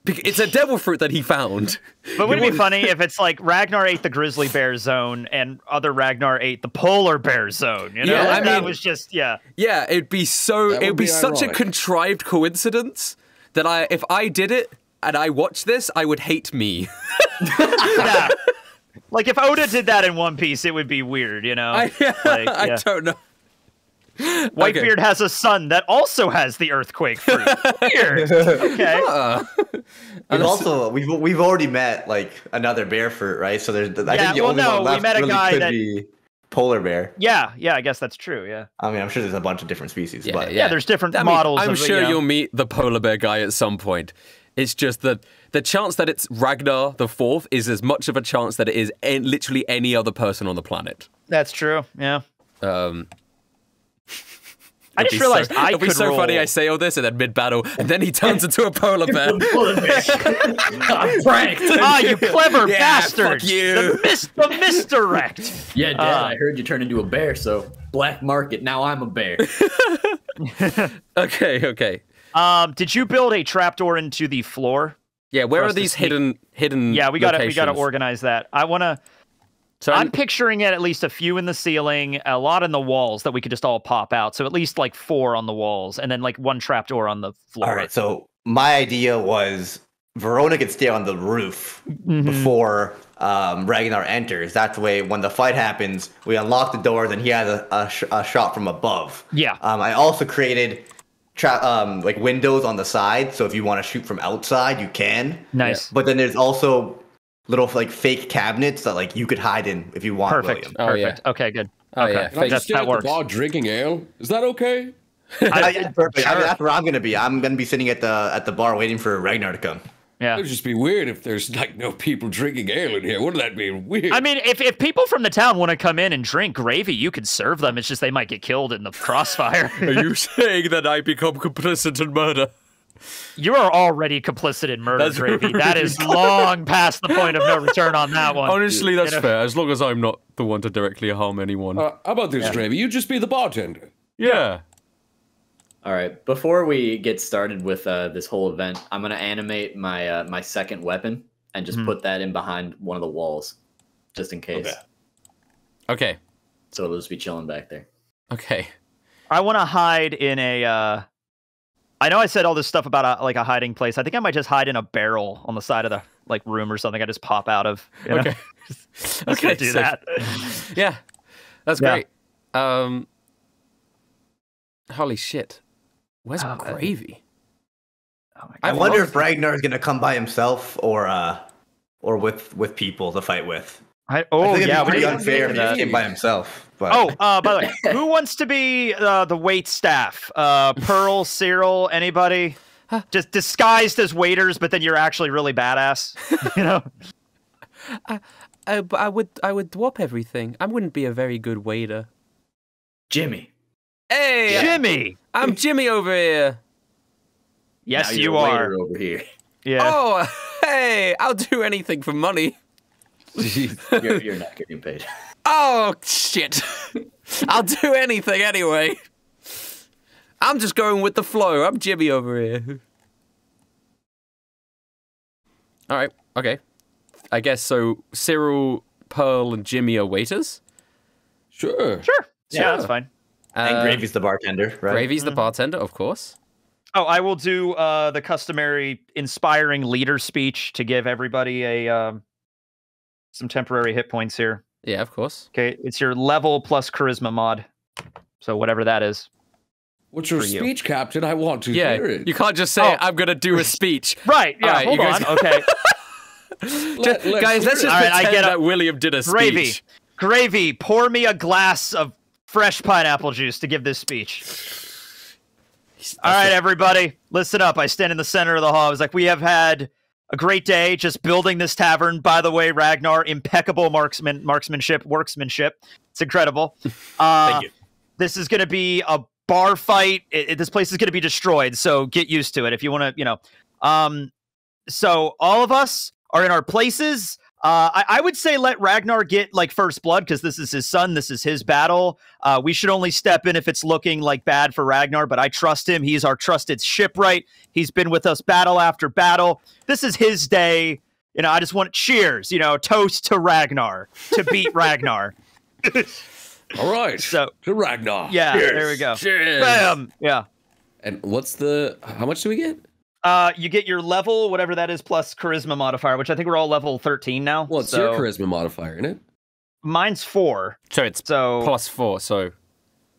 It's a devil fruit that he found. But wouldn't it be funny if it's like Ragnar ate the grizzly bear zone and other Ragnar ate the polar bear zone? You know, yeah, I that mean, was just yeah, yeah. It'd be so. It would be, be such a contrived coincidence. That I, if I did it and I watched this, I would hate me. Yeah. Like if Oda did that in One Piece, it would be weird, you know? I, yeah, like, yeah. I don't know. Whitebeard okay. has a son that also has the earthquake fruit. Weird. Okay. Yeah. We've also we've we've already met like another bear fruit, right? So there's I yeah, think the well, only no, one left we met a really guy could that... be polar bear. Yeah, yeah, I guess that's true, yeah. I mean, I'm sure there's a bunch of different species, yeah, but... Yeah, yeah there's different I models. Mean, I'm of, sure you know. You'll meet the polar bear guy at some point. It's just that the chance that it's Ragnar the Fourth is as much of a chance that it is en literally any other person on the planet. That's true, yeah. Um, I just realized so, I it'll could be so roll. Funny I say all this and then mid-battle, and then he turns into a polar bear. I'm pranked. Ah, you clever yeah, bastard. Fuck you. The, mis the misdirect. Yeah, Dad, uh, I heard you turn into a bear, so black market, now I'm a bear. Okay, okay. Um, did you build a trapdoor into the floor? Yeah, where are these hidden hidden Yeah, we gotta, we gotta organize that. I wanna... So I'm, I'm picturing it at least a few in the ceiling, a lot in the walls that we could just all pop out. So at least like four on the walls and then like one trapdoor on the floor. All right. So my idea was Verona could stay on the roof mm-hmm. before um, Ragnar enters. That way, when the fight happens, we unlock the doors and he has a, a, sh a shot from above. Yeah. Um, I also created tra um, like windows on the side. So if you want to shoot from outside, you can. Nice. Yeah. But then there's also... little like fake cabinets that like you could hide in if you want. Perfect. William. Oh, perfect. Yeah. Okay. Good. Oh okay. Yeah. Can I just stay that at works. The bar drinking ale. Is that okay? I, yeah, perfect. Sure. I mean, that's where I'm gonna be. I'm gonna be sitting at the at the bar waiting for Ragnar to come. Yeah. It'd just be weird if there's like no people drinking ale in here. Wouldn't that be weird? I mean, if if people from the town want to come in and drink gravy, you could serve them. It's just they might get killed in the crossfire. Are you saying that I become complicit in murder? You are already complicit in murder, that's Gravy. Really that is long past the point of no return on that one. Honestly, that's you know? Fair. As long as I'm not the one to directly harm anyone. Uh, how about this, yeah. Gravy? You just be the bartender. Yeah. All right. Before we get started with uh, this whole event, I'm going to animate my uh, my second weapon and just mm-hmm. put that in behind one of the walls, just in case. Okay. Okay. So it'll just be chilling back there. Okay. I want to hide in a... Uh... I know I said all this stuff about a, like a hiding place. I think I might just hide in a barrel on the side of the like room or something. I just pop out of. You know? Okay. just, okay. Do so, that. Yeah, that's yeah. great. Um, holy shit! Where's uh, Gravy? Oh my God. I wonder if Ragnar is going to come by himself or uh, or with with people to fight with. I, oh I think yeah, pretty unfair if he came by himself. But. Oh, uh, by the way, who wants to be uh, the wait staff? Uh, Pearl, Cyril, anybody? Huh? Just disguised as waiters, but then you're actually really badass. You know? I, I, I would, I would dwarf everything. I wouldn't be a very good waiter. Jimmy. Hey, yeah. Jimmy. I'm Jimmy over here. Yes, now you you're are. Over here. Yeah. Oh, hey! I'll do anything for money. you're, you're not getting paid. Oh, shit. I'll do anything anyway. I'm just going with the flow. I'm Jimmy over here. All right. Okay. I guess so. Cyril, Pearl, and Jimmy are waiters? Sure. Sure. sure. Yeah, that's fine. Uh, and Gravy's the bartender, right? Gravy's mm-hmm. the bartender, of course. Oh, I will do uh, the customary inspiring leader speech to give everybody a... Um... some temporary hit points here. Yeah, of course. Okay, it's your level plus charisma mod. So whatever that is. What's your speech, you. Captain? I want to yeah, hear it. You can't just say, oh. I'm going to do a speech. Right, yeah, right, hold on. Guys... okay. Let, let's guys, let's just pretend right, I get a... that William did a speech. Gravy, Gravy, pour me a glass of fresh pineapple juice to give this speech. All right, everybody, listen up. I stand in the center of the hall. I was like, we have had... a great day just building this tavern. By the way, Ragnar, impeccable marksman, marksmanship, worksmanship. It's incredible. Uh, Thank you. This is going to be a bar fight. It, it, this place is going to be destroyed, so get used to it if you want to, you know. Um, so all of us are in our places. Uh, I, I would say let Ragnar get, like, first blood because this is his son. This is his battle. Uh, we should only step in if it's looking, like, bad for Ragnar, but I trust him. He's our trusted shipwright. He's been with us battle after battle. This is his day. You know, I just want cheers, you know, toast to Ragnar, to beat Ragnar. All right. So, to Ragnar. Yeah, cheers. There we go. Cheers. Bam. Yeah. And what's the, how much do we get? Uh, you get your level, whatever that is, plus charisma modifier, which I think we're all level thirteen now. Well, it's so. Your charisma modifier, isn't it? Mine's four. So it's so plus four, so...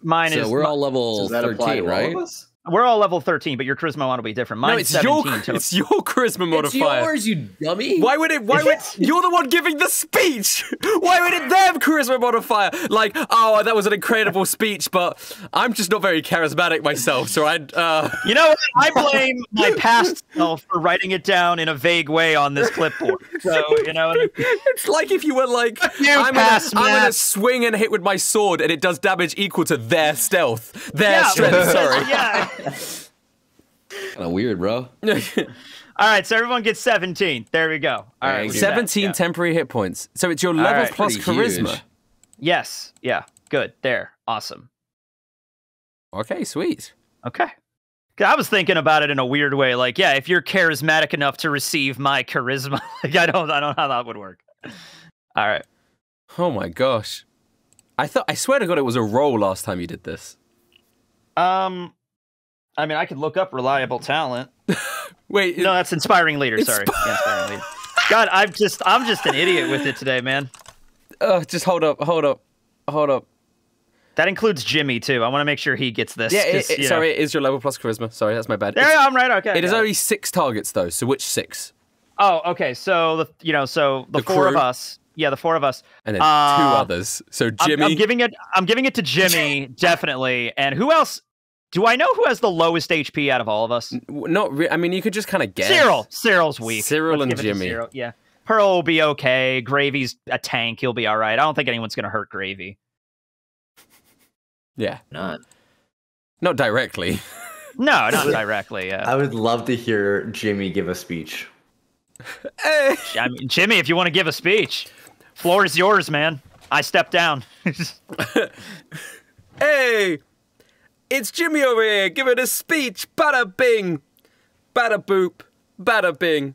Mine so is... So we're all level so thirteen, right? All we're all level thirteen, but your charisma mod will be different. Mine's no, it's seventeen. Your, to... It's your charisma modifier. It's yours, you dummy. Why would it... Why would You're the one giving the speech! Why would it have charisma modifier? Like, oh, that was an incredible speech, but I'm just not very charismatic myself, so I'd... Uh... You know what? I blame my past self for writing it down in a vague way on this clipboard. So, you know... It's like if you were like, you I'm going to swing and hit with my sword, and it does damage equal to their stealth. Their yeah, strength, sorry. Yeah. Kind of weird, bro. All right, so everyone gets seventeen. There we go. All right, we'll seventeen yeah. temporary hit points. So it's your level right, plus charisma. Huge. Yes. Yeah. Good. There. Awesome. Okay. Sweet. Okay. I was thinking about it in a weird way. Like, yeah, if you're charismatic enough to receive my charisma, like, I don't, I don't know how that would work. All right. Oh my gosh. I thought. I swear to God, it was a roll last time you did this. Um. I mean, I could look up reliable talent. Wait, no, that's inspiring leader. Insp sorry, yeah, inspiring leader. God, I'm just, I'm just an idiot with it today, man. Oh, just hold up, hold up, hold up. That includes Jimmy too. I want to make sure he gets this. Yeah, it, it, sorry, know. It is your level plus charisma. Sorry, that's my bad. Yeah, I'm right. Okay. It is it. Only six targets though. So which six? Oh, okay. So the, you know, so the, the four crew. Of us. Yeah, the four of us, and then uh, two others. So Jimmy, I'm, I'm giving it. I'm giving it to Jimmy definitely. And who else? Do I know who has the lowest H P out of all of us? Not re I mean, you could just kind of guess. Cyril. Cyril's weak. Cyril Let's and Jimmy. Cyril. Yeah. Pearl will be okay. Gravy's a tank. He'll be all right. I don't think anyone's going to hurt Gravy. Yeah. Not. Not directly. No, not directly. Yeah. I would love to hear Jimmy give a speech. I mean, Jimmy, if you want to give a speech, floor is yours, man. I step down. Hey. It's Jimmy over here giving a speech. Bada bing, bada boop, bada bing.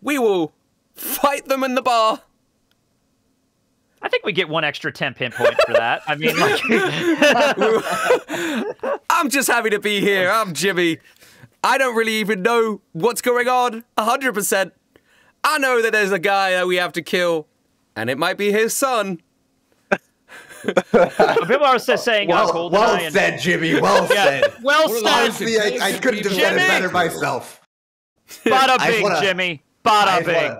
We will fight them in the bar. I think we get one extra temp hit point for that. I mean, like... I'm just happy to be here. I'm Jimmy. I don't really even know what's going on, one hundred percent. I know that there's a guy that we have to kill, and it might be his son. People are also saying, well, oh, well said, and... Jimmy, well yeah. said. Well said. Honestly, I, I couldn't have done it better myself. Bada bing, wanna, Jimmy. Bada bing.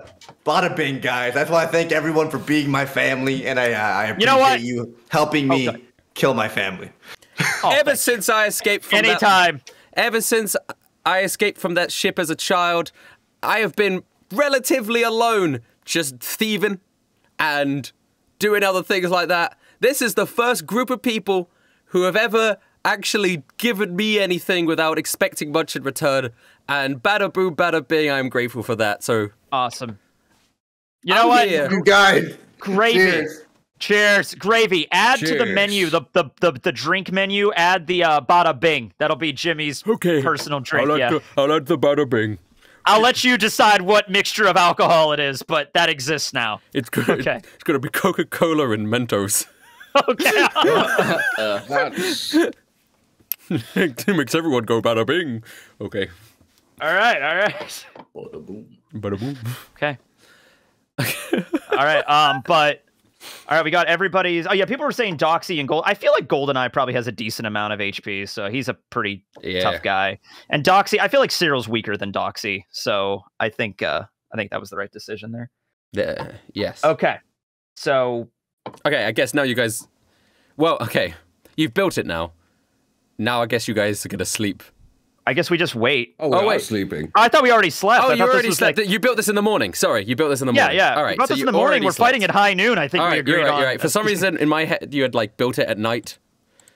Wanna, bada bing, guys. That's why I thank everyone for being my family, and I, I appreciate you, know what? you helping me okay. kill my family. Oh, ever since you. I escaped from Anytime. That, ever since I escaped from that ship as a child, I have been relatively alone, just thieving and doing other things like that. This is the first group of people who have ever actually given me anything without expecting much in return. And bada boo, bada bing, I'm grateful for that. So awesome. You know I'm what? Here. You guys. Gravy. Cheers. Cheers. Gravy. Add Cheers. to the menu, the, the the the drink menu. Add the uh, bada bing. That'll be Jimmy's okay. personal drink. I'll add, yeah. the, I'll add the bada bing. I'll let you decide what mixture of alcohol it is, but that exists now. It's gonna, okay. It's gonna be Coca-Cola and Mentos. Okay. uh, uh, that's... It makes everyone go bada bing. Okay. All right. All right. Bada boom. Bada boom. Okay. All right. Um. But all right. We got everybody's. Oh yeah. People were saying Doxy and Gold. I feel like Goldeneye probably has a decent amount of H P, so he's a pretty yeah. tough guy. And Doxy, I feel like Cyril's weaker than Doxy, so I think uh I think that was the right decision there. Yeah. Yes. Okay. So. Okay, I guess now you guys... Well, okay. You've built it now. Now I guess you guys are going to sleep. I guess we just wait. Oh, oh wait. sleeping. I thought we already slept. Oh, I you already slept. Like... You built this in the morning. Sorry, you built this in the morning. Yeah, yeah. All right, we built so this in the morning. We're slept. fighting at high noon, I think. All right, we agreed you're right, on. You're right. For some reason, in my head, you had, like, built it at night.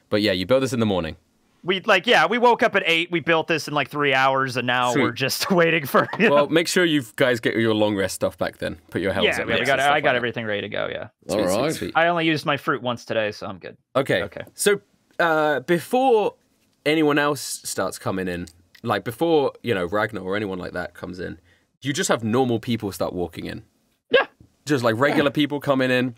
But yeah, you built this in the morning. We, like, yeah, we woke up at eight. We built this in, like, three hours, and now Sweet. we're just waiting for... You know? Well, make sure you guys get your long rest stuff back then. Put your helmets yeah, up. Yeah, we got, I got like everything that. ready to go, yeah. All sweet, right. Sweet, sweet. I only used my fruit once today, so I'm good. Okay. Okay. So, uh, before anyone else starts coming in, like, before, you know, Ragnar or anyone like that comes in, you just have normal people start walking in. Yeah. Just, like, regular yeah. people coming in.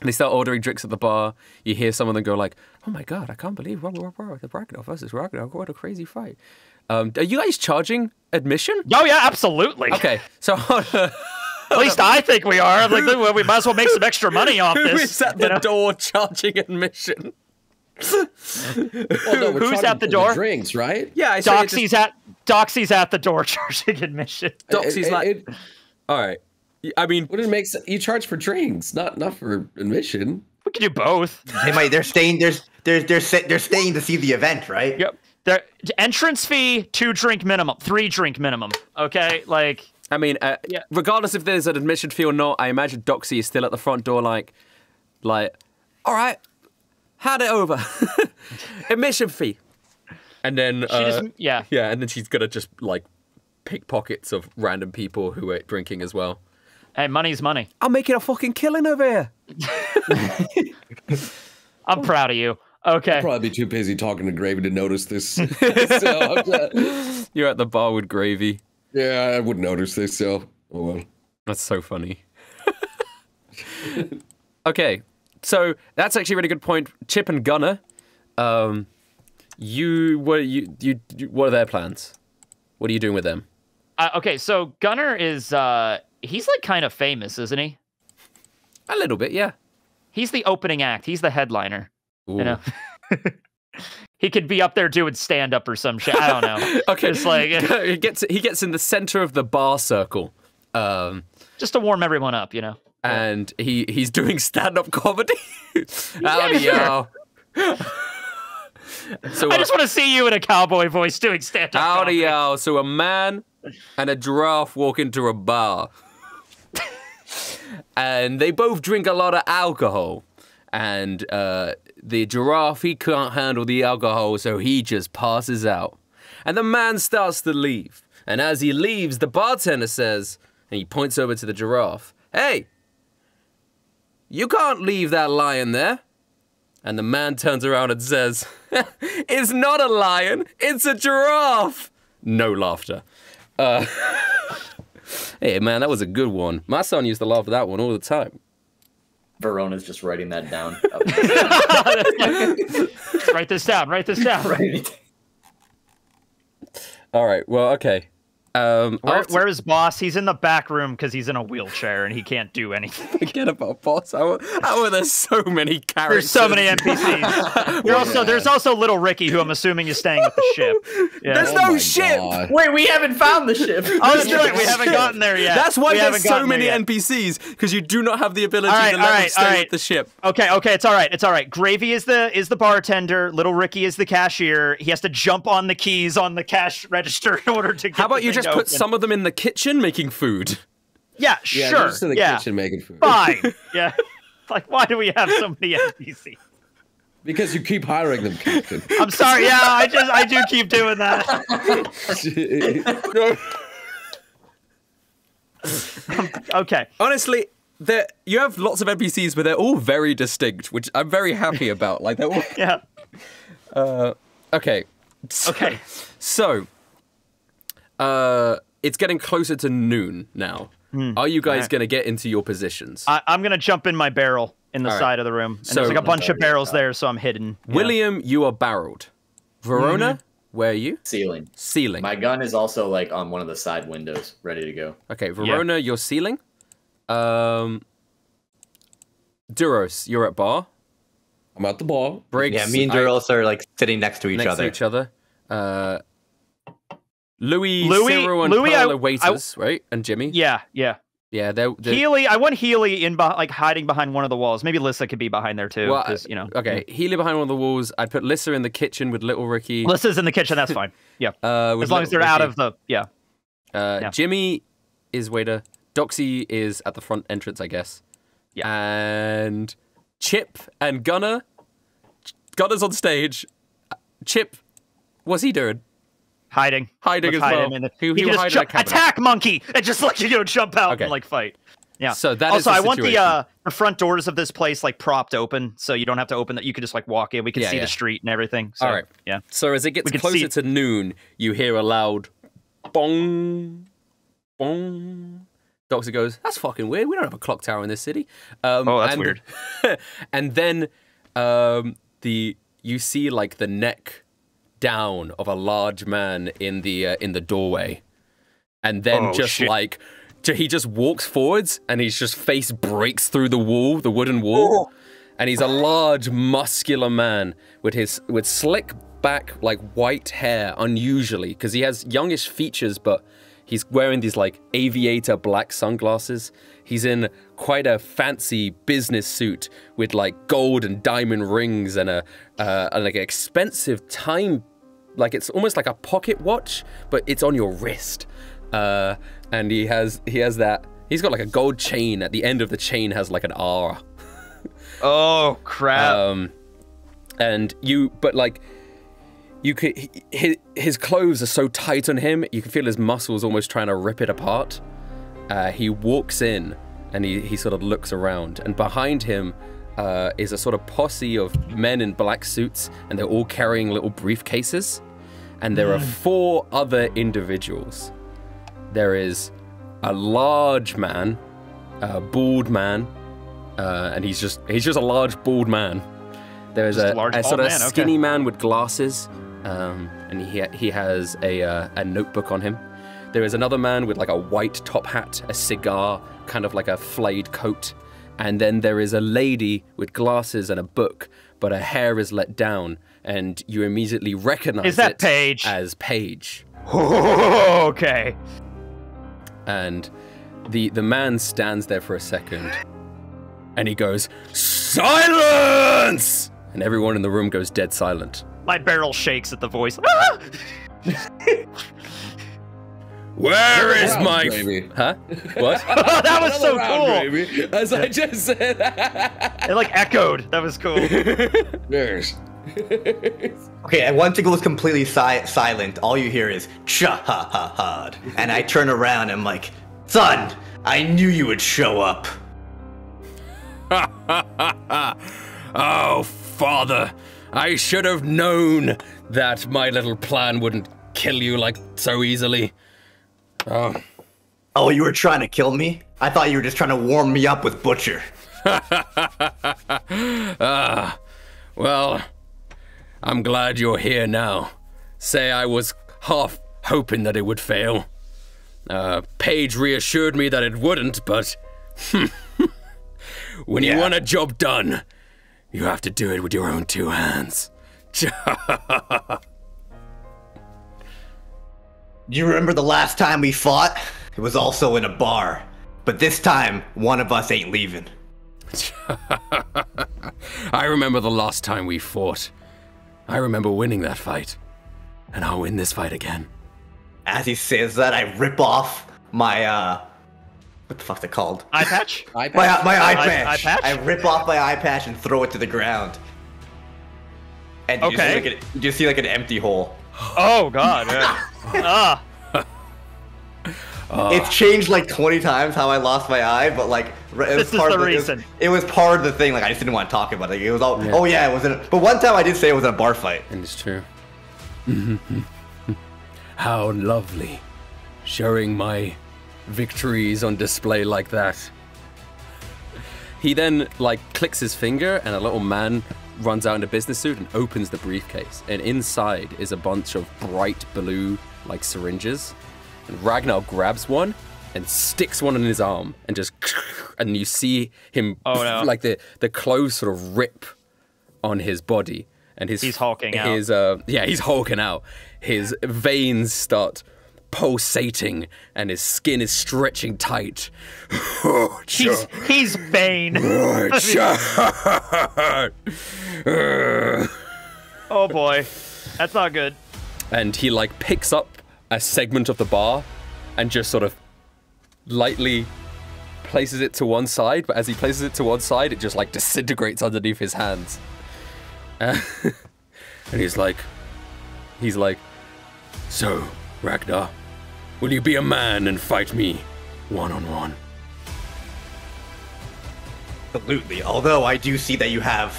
They start ordering drinks at the bar. You hear some of them go like, "Oh my god, I can't believe whoa, whoa, whoa, the Ragnar versus Ragnar. What a crazy fight!" Um, are you guys charging admission? Oh yeah, absolutely. Okay, so uh, at least I think we are. I'm like, well, we might as well make some extra money off this. Who's at the know? door charging admission? well, no, Who's at the door? The drinks, right? Yeah, I Doxy's just... at Doxy's at the door charging admission. Doxy's like, it... all right. I mean, what it makes you charge for drinks, not not for admission. We could do both. They might. They're staying. There's. They're they're they're staying to see the event, right? Yep. Their entrance fee, two drink minimum, three drink minimum. Okay, like. I mean, uh, yeah. regardless if there's an admission fee or not, I imagine Doxy is still at the front door, like, like, all right, hand it over, admission fee, and then uh, she just, yeah, yeah, and then she's gonna just like pick pockets of random people who are drinking as well. Hey, money's money. I'm making a fucking killing over here. I'm proud of you. Okay. I'll probably be too busy talking to Gravy to notice this. so I'm just... You're at the bar with Gravy. Yeah, I wouldn't notice this, so... Oh, well. That's so funny. Okay, so that's actually a really good point. Chip and Gunner, um, you, what, you, you, what are their plans? What are you doing with them? Uh, okay, so Gunner is... Uh, He's like kind of famous, isn't he? A little bit, yeah. He's the opening act. He's the headliner. Ooh. You know, he could be up there doing stand up or some shit. I don't know. Okay, it's like he gets he gets in the center of the bar circle, um, just to warm everyone up, you know. And he he's doing stand up comedy. Howdy, y'all. So I just want to see you in a cowboy voice doing stand up. Howdy, y'all. So a man and a giraffe walk into a bar. And they both drink a lot of alcohol, and uh, the giraffe, he can't handle the alcohol, so he just passes out. And the man starts to leave, and as he leaves, the bartender says, and he points over to the giraffe, "Hey, you can't leave that lion there." And the man turns around and says, "It's not a lion, it's a giraffe." No laughter. Uh, hey man, that was a good one. My son used to laugh at that one all the time. Verona's just writing that down. Write this down. Write this down. Right. All right. Well, okay. Um, where, where is Boss? He's in the back room because he's in a wheelchair and he can't do anything. Forget about Boss. How, how are there so many characters? There's so many N P Cs. You're yeah. also, there's also Little Ricky, who I'm assuming is staying with the ship. Yeah. There's oh no ship. God. Wait, we haven't found the ship. Oh, that's right. We haven't gotten there yet. That's why we there's so many N P Cs, because you do not have the ability right, to let right, them stay right. with the ship. Okay, okay, it's all right. It's all right. Gravy is the is the bartender. Little Ricky is the cashier. He has to jump on the keys on the cash register in order to get. How about you? Just open. Put some of them in the kitchen making food. Yeah, yeah sure. Just in the yeah. kitchen making food. Fine. Yeah. Like, why do we have so many N P Cs? Because you keep hiring them, Captain. I'm sorry. Yeah, I just I do keep doing that. Okay. Honestly, there you have lots of N P Cs, but they're all very distinct, which I'm very happy about. Like they're all. Yeah. Uh, okay. So, okay. So. Uh, it's getting closer to noon now. Mm, Are you guys right. going to get into your positions? I, I'm going to jump in my barrel in the all side right. of the room. And so, there's like a bunch of barrels there, so I'm hidden. William, yeah. you are barreled. Verona, mm -hmm. where are you? Ceiling. Ceiling. My gun is also like on one of the side windows, ready to go. Okay, Verona, yeah. you're ceiling. Um, Duros, you're at bar. I'm at the bar. Briggs, yeah, me and Duros I, are like sitting next to each next other. Next to each other. Uh... Louis, Louis, Cyril, and Louis, Pearl I, are waiters, I, right? And Jimmy. Yeah, yeah, yeah. They're, they're... Healy, I want Healy in, like hiding behind one of the walls. Maybe Lissa could be behind there too. Well, you know. Okay, Healy behind one of the walls. I'd put Lissa in the kitchen with Little Ricky. Lissa's in the kitchen. That's fine. Yeah, uh, as long as they're Ricky. out of the yeah. Uh, yeah. Jimmy is waiter. Doxy is at the front entrance, I guess. Yeah. And Chip and Gunner. Gunner's on stage. Chip, what's he doing? Hiding, hiding Let's as hide well. In the, he, he he just ju attack monkey and just like you know jump out okay. and like fight. Yeah. So that also is I want the uh, the front doors of this place like propped open, so you don't have to open that. You can just like walk in. We can yeah, see yeah. the street and everything. So, all right. Yeah. So as it gets closer to noon, you hear a loud bong, bong. Doctor goes, "That's fucking weird. We don't have a clock tower in this city." Um, oh, that's and, weird. And then um, the you see like the neck. down of a large man in the uh, in the doorway, and then oh, just shit. like he just walks forwards, and his just face breaks through the wall, the wooden wall, oh. and he's a large muscular man with his with slick back like white hair, unusually because he has youngish features, but he's wearing these like aviator black sunglasses. He's in quite a fancy business suit with like gold and diamond rings and a uh, and like an expensive time, like it's almost like a pocket watch, but it's on your wrist. Uh, and he has he has that. He's got like a gold chain. At the end of the chain has like an R. Oh crap! Um, and you, but like. You could, his, his clothes are so tight on him, you can feel his muscles almost trying to rip it apart. Uh, he walks in and he, he sort of looks around, and behind him uh, is a sort of posse of men in black suits, and they're all carrying little briefcases. And there are four other individuals. There is a large man, a bald man, uh, and he's just, he's just a large bald man. There is a, a, a sort of man, skinny okay. man with glasses. Um, and he he has a uh, a notebook on him. There is another man with like a white top hat, a cigar, kind of like a flayed coat, and then there is a lady with glasses and a book, but her hair is let down, and you immediately recognize is that it Paige? as Paige. Oh, okay. And the the man stands there for a second, and he goes, "Silence!" And everyone in the room goes dead silent. My barrel shakes at the voice. Ah! Where is round, my... Baby. Huh? What? Oh, that was so round, cool. Baby. As I just said. It like echoed. That was cool. Yes. Okay, and once it goes completely si silent, all you hear is cha-ha-ha-ha. And I turn around and I'm like, son, I knew you would show up. Ha ha ha ha. Oh, father. I should have known that my little plan wouldn't kill you like so easily. Oh. Oh, you were trying to kill me? I thought you were just trying to warm me up with Butcher. Ah, uh, well, I'm glad you're here now. Say I was half hoping that it would fail. Uh, Paige reassured me that it wouldn't, but when yeah. you want a job done, you have to do it with your own two hands. You remember the last time we fought? It was also in a bar. But this time, one of us ain't leaving. I remember the last time we fought. I remember winning that fight. And I'll win this fight again. As he says that, I rip off my, uh... what the fuck's it called? Eye patch? eye patch? My, my eye, eye patch. Eye, eye patch? I rip off my eye patch and throw it to the ground. And you okay. just see like, a, see like an empty hole. Oh, God. Yeah. ah. Uh, it's changed like twenty times how I lost my eye, but like it was part of the reason. It was, it was part of the thing. Like I just didn't want to talk about it. Like, it was all yeah. oh yeah, it was. In a, but one time I did say it was in a bar fight. And it's true. How lovely, showing my victories on display like that. He then like clicks his finger, and a little man runs out in a business suit and opens the briefcase, and inside is a bunch of bright blue like syringes. And Ragnar grabs one and sticks one in his arm and just, and you see him oh, no. like the the clothes sort of rip on his body, and his he's hulking his, out. His uh, yeah, he's hulking out. His veins start pulsating and his skin is stretching tight. he's he's vain. Oh boy, that's not good. And he like picks up a segment of the bar and just sort of lightly places it to one side, but as he places it to one side, it just like disintegrates underneath his hands. Uh, and he's like, he's like, so, Ragnar, will you be a man and fight me one-on-one? Absolutely, although I do see that you have,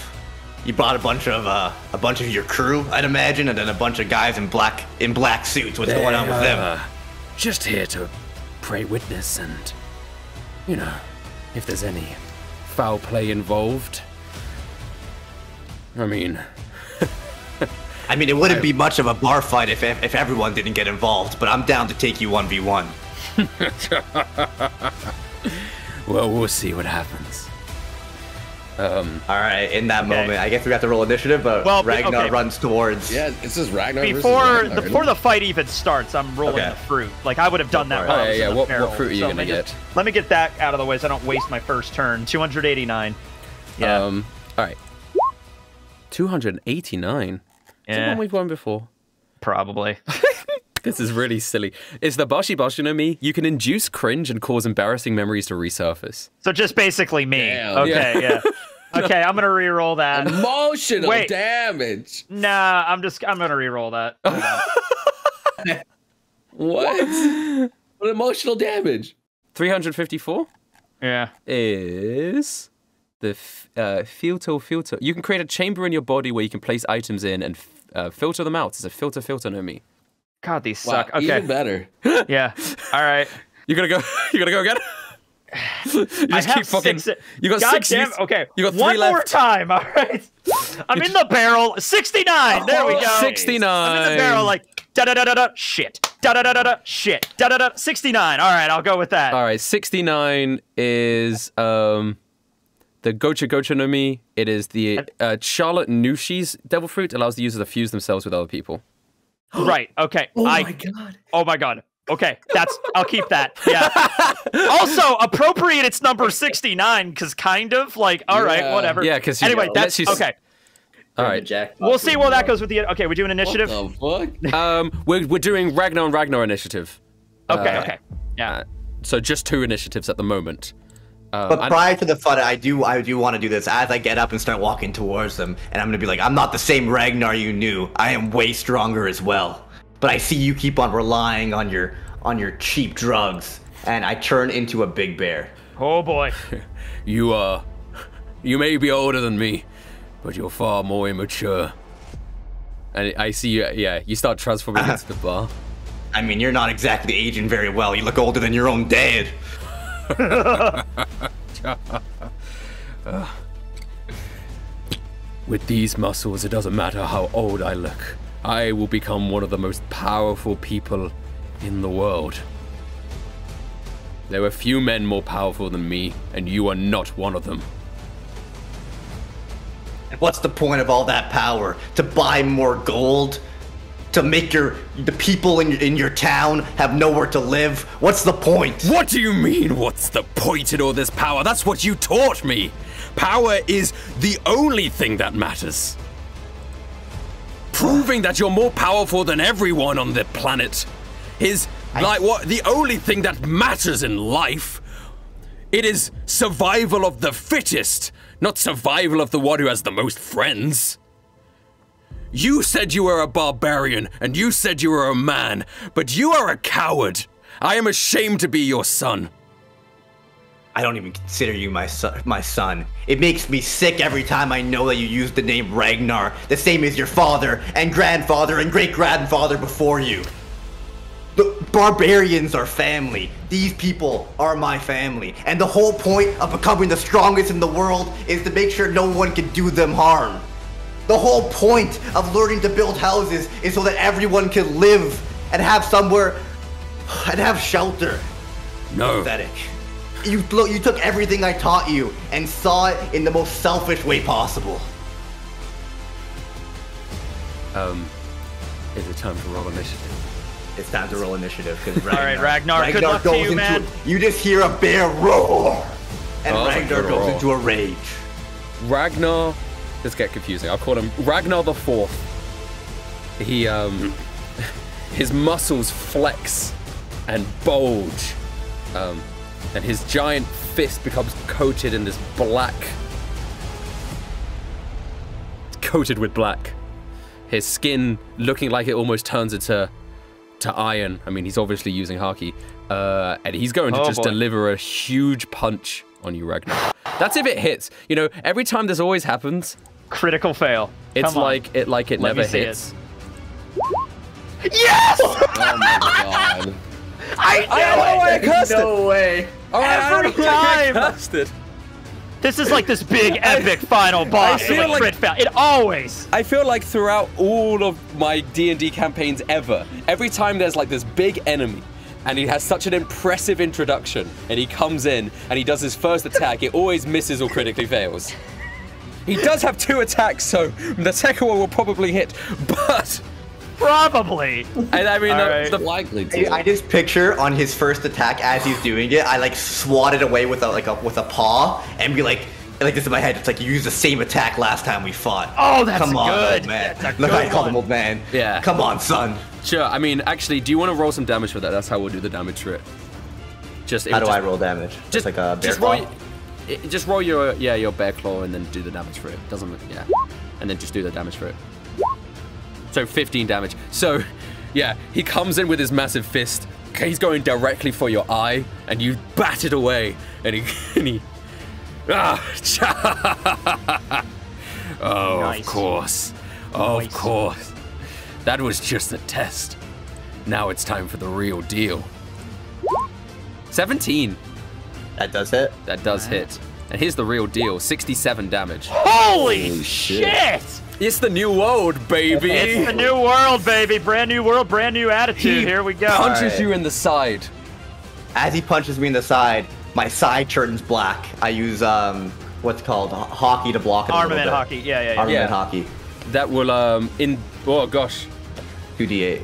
you brought a bunch of uh, a bunch of your crew, I'd imagine, and then a bunch of guys in black in black suits. What's they going on with them? Just here to pray witness, and you know, if there's any foul play involved. I mean, I mean, it wouldn't I, be much of a bar fight if if everyone didn't get involved. But I'm down to take you one v one. Well, we'll see what happens. Um, All right, in that okay. moment, I guess we have to roll initiative, but well, Ragnar okay. runs towards. Yeah, it's just Ragnar. Before Ragnar. before the fight even starts, I'm rolling okay. the fruit. Like I would have done that. Right. Oh, yeah, yeah. What, what fruit are you so gonna get? Just, let me get that out of the way so I don't waste my first turn. two hundred eighty-nine. Yeah. Um, all right. two hundred eighty-nine. Yeah. Is that one we've won before? Probably. This is really silly. It's the Boshi Boshi no Mi. You can induce cringe and cause embarrassing memories to resurface. So just basically me. Damn. Okay, yeah. yeah. Okay, I'm gonna re-roll that. Emotional Wait. damage. Nah, I'm just I'm gonna re-roll that. what? what? What emotional damage? three hundred fifty-four. Yeah. Is the uh, filter filter? You can create a chamber in your body where you can place items in and uh, filter them out. It's a filter filter no Mi. God, these wow, suck. Okay. Even better. Yeah. All right. You're gonna go. You're gonna go again. You just I have keep fucking. Six, you got God six. Damn, okay. You got three One left. more time. All right. I'm You're in the barrel. sixty-nine. There we go. sixty-nine. I'm in the barrel. Like da da da da da. Shit. Da da da da da. Shit. Da da da. sixty-nine. All right. I'll go with that. All right. sixty-nine is um, the Gocha Gocha no Mi. It is the uh, Charlotte Nushi's devil fruit. Allows the user to fuse themselves with other people. Right. Okay. Oh I, my god. Oh my god. Okay. That's. I'll keep that. Yeah. Also, appropriate. It's number sixty-nine because kind of like. All right. Yeah. Whatever. Yeah. Because anyway, know, that's okay. All right. We'll see where that goes with the. Okay, we're doing initiative. What the fuck? Um, we're we're doing Ragnar and Ragnar initiative. Okay. Uh, okay. Yeah. So just two initiatives at the moment. Uh, but prior to the fight, I do I do want to do this. As I get up and start walking towards them, and I'm going to be like, I'm not the same Ragnar you knew. I am way stronger as well. But I see you keep on relying on your on your cheap drugs, and I turn into a big bear. Oh boy. You are, uh, you may be older than me, but you're far more immature. And I see you, yeah, you start transforming into the bar. I mean, you're not exactly aging very well. You look older than your own dad. uh, with these muscles, it doesn't matter how old I look. I will become one of the most powerful people in the world. There were few men more powerful than me, and you are not one of them. What's the point of all that power? To buy more gold? To make your the people in, in your town have nowhere to live? What's the point? What do you mean, what's the point in all this power? That's what you taught me! Power is the only thing that matters. Proving that you're more powerful than everyone on the planet is I... like what the only thing that matters in life. It is survival of the fittest, not survival of the one who has the most friends. You said you were a barbarian, and you said you were a man, but you are a coward. I am ashamed to be your son. I don't even consider you my son, my son. It makes me sick every time I know that you use the name Ragnar, the same as your father and grandfather and great-grandfather before you. The barbarians are family. These people are my family. And the whole point of becoming the strongest in the world is to make sure no one can do them harm. The whole point of learning to build houses is so that everyone can live and have somewhere and have shelter. No. Pathetic. You, you took everything I taught you and saw it in the most selfish way possible. Um, is it time for roll initiative? It's time to roll initiative. Ragnar, all right, Ragnar, Ragnar, good luck to you, man. A, you just hear a bear roar, and oh, Ragnar goes roar. into a rage. Ragnar, let's get confusing. I'll call him Ragnar the Fourth. He, um, his muscles flex and bulge, um, and his giant fist becomes coated in this black, coated with black. His skin looking like it almost turns into to iron. I mean, he's obviously using Haki. Uh, and he's going to oh, just boy. deliver a huge punch on you, Ragnar. That's if it hits. You know, every time this always happens. Critical fail. It's Come like on. it like it Let never hits. It. Yes! Oh my god. I, I don't know why I cursed no it. No way. All right, every I time. I cursed it. This is like this big epic I, final boss with a crit fail. It always. I feel like throughout all of my D and D campaigns ever, every time there's like this big enemy and he has such an impressive introduction and he comes in and he does his first attack, it always misses or critically fails. He does have two attacks, so the second one will probably hit, but... Probably. And I mean, right. the, the likely. I just picture on his first attack as he's doing it, I like swat it away with a like a with a paw and be like, like this in my head. It's like you used the same attack last time we fought. Oh, that's Come on, good. Old man. That's a Look, good I called him old man. Yeah. Come on, son. Sure. I mean, actually, do you want to roll some damage for that? That's how we'll do the damage for it. Just it how do just, I roll damage? Just, just like a bear just claw. Roll, it, just roll your yeah your bear claw and then do the damage for it. Doesn't yeah, and then just do the damage for it. So fifteen damage. So, yeah, he comes in with his massive fist. He's going directly for your eye, and you bat it away. And he, and he ah, oh, nice. of course, nice. of course. That was just a test. Now it's time for the real deal. seventeen. That does hit. That does wow. hit. And here's the real deal: sixty-seven damage. Holy, Holy shit! shit. It's the new world, baby. It's the new world, baby. Brand new world, brand new attitude. He Here we go. punches right. you in the side. As he punches me in the side, my side turns black. I use, um, what's called Haki to block it Armament a little bit. Haki, yeah, yeah, yeah. Armament yeah. Haki. That will, um, in, oh gosh. two D eight.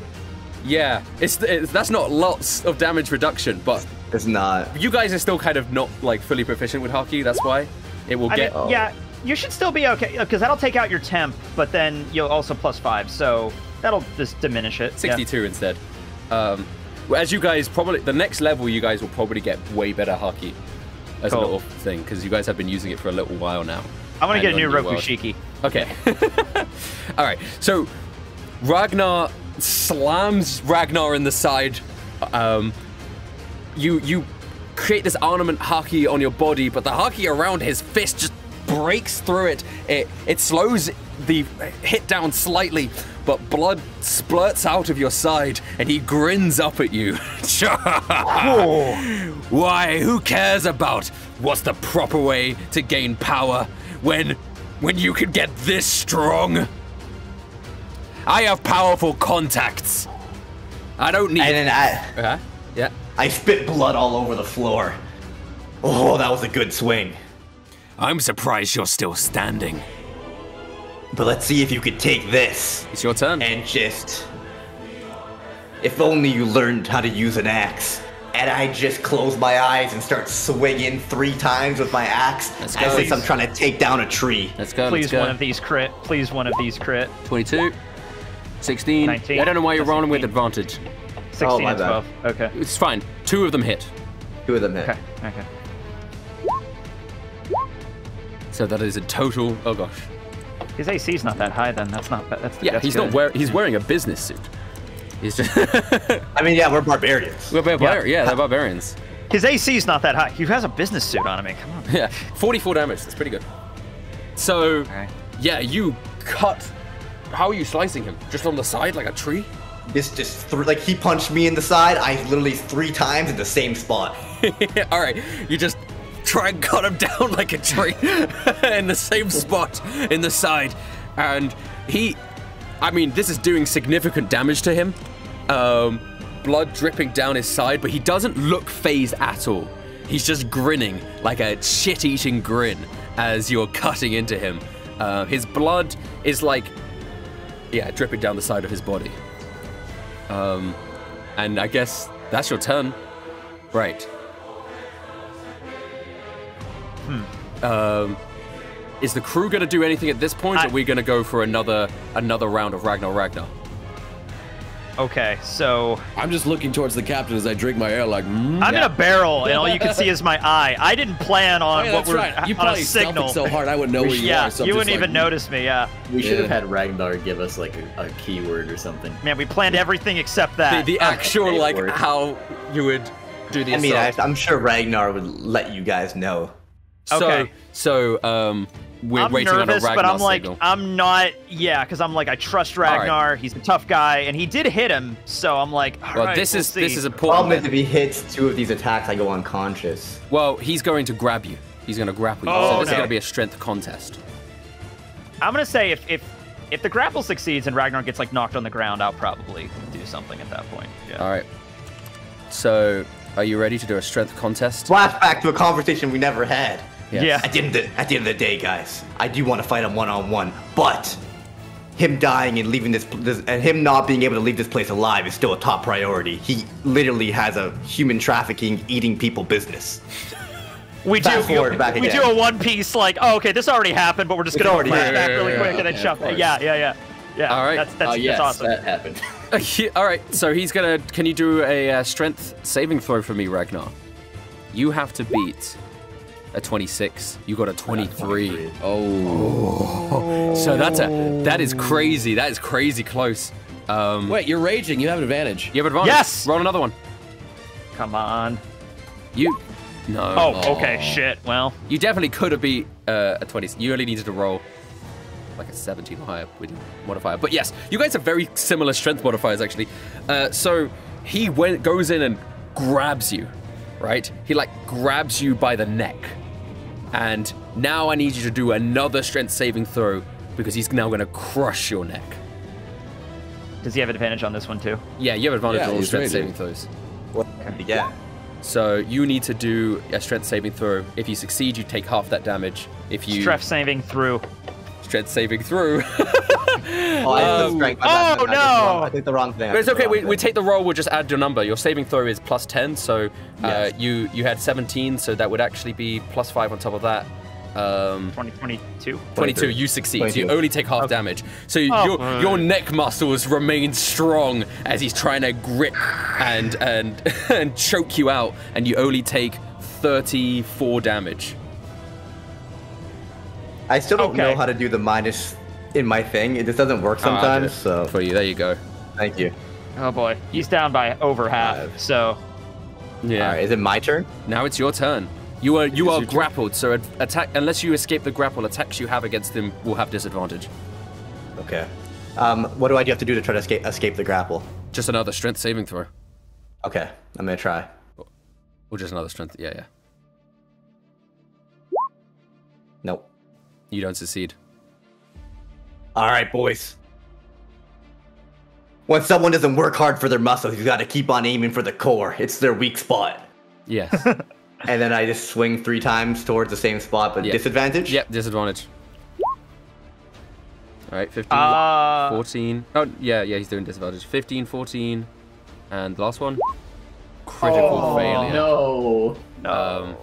Yeah, it's, it's that's not lots of damage reduction, but. It's not. You guys are still kind of not, like, fully proficient with Haki, that's why. It will I get. Mean, oh. Yeah. You should still be okay, because that'll take out your temp, but then you'll also plus five, so that'll just diminish it. sixty-two yeah. instead. Um, as you guys probably, the next level you guys will probably get way better Haki as cool. a little thing, because you guys have been using it for a little while now. I want to get a new Rokushiki. Okay. All right, so Ragnar slams Ragnar in the side. Um, you, you create this armament Haki on your body, but the Haki around his fist just breaks through it. it, it slows the hit down slightly, but blood splurts out of your side, and he grins up at you. oh. Why, who cares about what's the proper way to gain power when, when you can get this strong? I have powerful contacts. I don't need. And then I, uh-huh. yeah, I spit blood all over the floor. Oh, that was a good swing. I'm surprised you're still standing. But let's see if you could take this. It's your turn. And just, if only you learned how to use an axe. And I just close my eyes and start swinging three times with my axe as if I'm trying to take down a tree. Let's go. Please let's go. one of these crit. Please one of these crit. twenty-two. sixteen. nineteen. I don't know why you're rolling with advantage. sixteen oh, and twelve. Bad. Okay. It's fine. Two of them hit. Two of them hit. Okay. Okay. So that is a total. Oh gosh. His A C's not that high then. That's not. That's the, yeah. That's he's good. not wearing. He's wearing a business suit. He's just I mean, yeah, we're barbarians. We're barbarians. Yeah, yeah, they're barbarians. His A C's not that high. He has a business suit on. I mean, come on. Yeah, forty-four damage. That's pretty good. So, right. yeah, you cut. How are you slicing him? Just on the side, like a tree? This just like he punched me in the side. I literally three times in the same spot. All right, you just try and cut him down like a tree in the same spot in the side, and he. I mean, this is doing significant damage to him. Um, blood dripping down his side, but he doesn't look phased at all. He's just grinning, like a shit-eating grin, as you're cutting into him. Uh, his blood is like, yeah, dripping down the side of his body. Um, and I guess that's your turn. Right. Hmm. Um... Is the crew going to do anything at this point, I, or are we going to go for another another round of Ragnar Ragnar? Okay, so... I'm just looking towards the captain as I drink my air like... Mm, I'm yeah. in a barrel, and all you can see is my eye. I didn't plan on oh, yeah, what we're... Right. You on probably a signal. so hard, I wouldn't know where you yeah, are. So you wouldn't like, even notice me, yeah. We should yeah. have had Ragnar give us, like, a, a keyword or something. Man, we planned yeah. everything except that. The, the actual, okay, like, how you would do the I assault. mean, I, I'm sure Ragnar would let you guys know. So, okay. So, um... We're I'm waiting nervous, on a but I'm like, signal. I'm not, yeah, because I'm like, I trust Ragnar. Right. He's a tough guy, and he did hit him, so I'm like, all well, right, this we'll is see. this is important. Problem is, if he hits two of these attacks, I go unconscious. Well, he's going to grab you. He's going to grapple you. Oh, so this no. is going to be a strength contest. I'm going to say if if if the grapple succeeds and Ragnar gets like knocked on the ground, I'll probably do something at that point. Yeah. All right. So, are you ready to do a strength contest? Flashback to a conversation we never had. Yes. Yeah. At the, end of the, at the end of the day, guys, I do want to fight him one-on-one, but him dying and leaving this, this, and him not being able to leave this place alive is still a top priority. He literally has a human trafficking, eating people business. We do. Forward, we, we do a One Piece like, oh, okay, this already happened, but we're just gonna flash back really yeah, quick yeah, and then jump. Yeah, yeah, yeah, yeah. All right. That's that's, oh, yes, that's awesome. That happened. yeah, all right. So he's gonna. Can you do a uh, strength saving throw for me, Ragnar? You have to beat. A twenty-six. You got a twenty-three. Oh. oh. So that's a that is crazy. That is crazy close. Um, Wait, you're raging. You have an advantage. You have an advantage. Yes. Roll another one. Come on. You. No. Oh. oh. Okay. Shit. Well. You definitely could have beat uh, a twenty. You only needed to roll like a seventeen or higher with modifier. But yes, you guys have very similar strength modifiers actually. Uh, so he went goes in and grabs you, right? He like grabs you by the neck. And now I need you to do another strength saving throw because he's now going to crush your neck. Does he have advantage on this one too? Yeah, you have advantage yeah, on all strength saving throws. What? Yeah. So you need to do a strength saving throw. If you succeed, you take half that damage. If you strength saving through. Strength saving through. oh, um, oh I no! I did the wrong thing. But it's okay. We, we take the roll. We'll just add your number. Your saving throw is plus ten, so uh, yes. you you had seventeen, so that would actually be plus five on top of that. Um, twenty, twenty-two. twenty-two. You succeed. twenty-two. You only take half okay. damage. So oh, your right. your neck muscles remain strong as he's trying to grip and and and choke you out, and you only take thirty-four damage. I still don't okay. know how to do the minus. In my thing, it just doesn't work sometimes. Oh, so for you, there you go. Thank you. Oh boy, he's down by over half. Five. So, yeah. All right, is it my turn? Now it's your turn. You are you are grappled, turn. so attack unless you escape the grapple. Attacks you have against them will have disadvantage. Okay. Um, what do I have to do to try to escape escape the grapple? Just another strength saving throw. Okay, I'm gonna try. Or just another strength. Yeah, yeah. Nope. You don't succeed. All right, boys. When someone doesn't work hard for their muscles, you got to keep on aiming for the core. It's their weak spot. Yes. And then I just swing three times towards the same spot, but yep. Disadvantage? Yep, disadvantage. All right, fifteen, uh... fourteen. Oh, yeah, yeah, he's doing disadvantage. fifteen, fourteen, and the last one. Critical oh, failure. No. No. Um,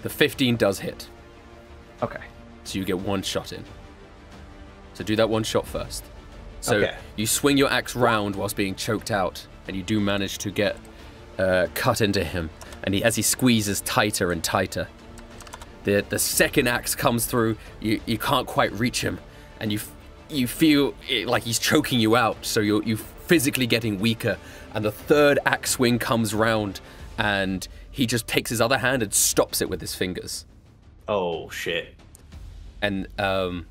the fifteen does hit. Okay. So you get one shot in. So do that one shot first. So okay. You swing your axe round whilst being choked out, and you do manage to get uh, cut into him. And he, as he squeezes tighter and tighter, the the second axe comes through. You you can't quite reach him, and you you feel it, like he's choking you out. So you you physically getting weaker. And the third axe swing comes round, and he just takes his other hand and stops it with his fingers. Oh shit! And um.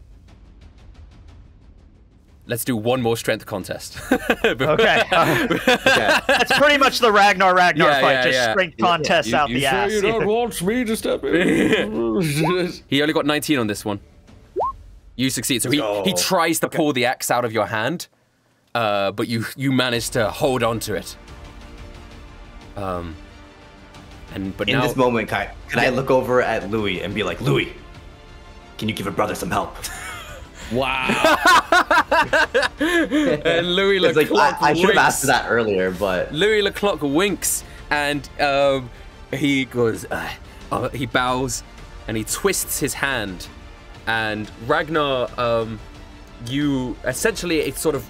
Let's do one more strength contest. okay. okay. That's pretty much the Ragnar Ragnar yeah, fight. Yeah, just yeah. strength contests yeah. out you, you the ass. You don't want me to step in. He only got nineteen on this one. You succeed. So he, oh. he tries to okay. pull the axe out of your hand, uh, but you you manage to hold on to it. Um. And but in now, this moment, Kai, can yeah. I look over at Louis and be like, Louis, can you give a brother some help? Wow. And Louis Leclerc like, I, I should have asked that earlier, but... Louis Leclerc winks, and um, he goes... Uh, uh, he bows, and he twists his hand. And Ragnar, um, you... Essentially, it sort of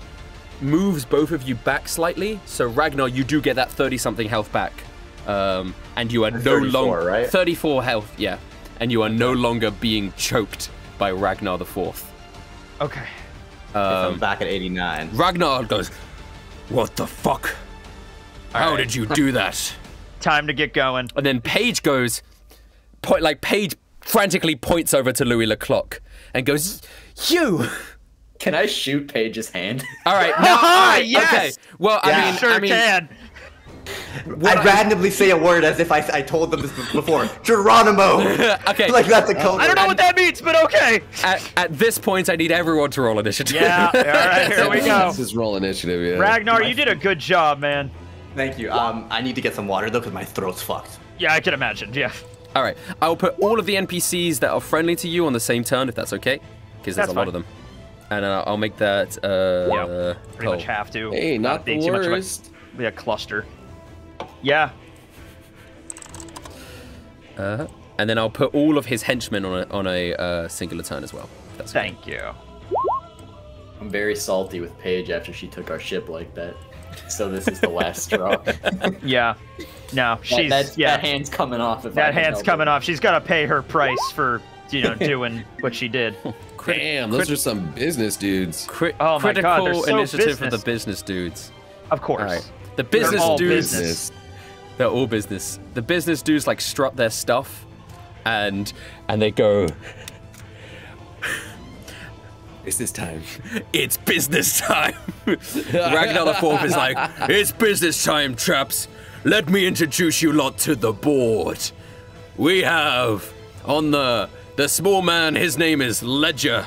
moves both of you back slightly. So, Ragnar, you do get that thirty-something health back. Um, and you are and no longer... Right? thirty-four health, yeah. And you are no longer being choked by Ragnar the Fourth. Okay. Um, I'm back at eighty-nine. Ragnar goes, what the fuck? All How right. did you do that? Time to get going. And then Paige goes, point, like Paige frantically points over to Louis Leclerc and goes, you. Can I shoot Paige's hand? All right. No, all right, yes. Okay. Well, yeah, I mean, sure I mean, can. What I'd I... randomly say a word as if I, I told them this before. Geronimo! Okay. Like that's a code. I don't know what that means, but okay. At, at this point, I need everyone to roll initiative. Yeah, all right, here we go. This is roll initiative, yeah. Ragnar, you did a good job, man. Thank you. Um, I need to get some water, though, because my throat's fucked. Yeah, I can imagine, yeah. All right, I'll put all of the N P Cs that are friendly to you on the same turn, if that's okay, because there's that's a fine. lot of them. And uh, I'll make that... Uh, yeah, uh, pretty much have to. Hey, not the worst. Be a cluster. Yeah. Uh, and then I'll put all of his henchmen on a, on a uh, singular turn as well. That's Thank cool. you. I'm very salty with Paige after she took our ship like that. So this is the last straw. Yeah. No, she's... That, that, yeah. that hand's coming off. If that I hand's coming it. off. She's got to pay her price for, you know, doing what she did. Crit Damn, those are some business dudes. Crit oh, my God, they're so initiative for the business dudes. Of course. All right. The business all dudes... Business. They're all business. The business dudes like strut their stuff, and and they go. It's this time. It's business time. Ragnar the Fourth is like, it's business time, chaps. Let me introduce you lot to the board. We have on the the small man. His name is Ledger.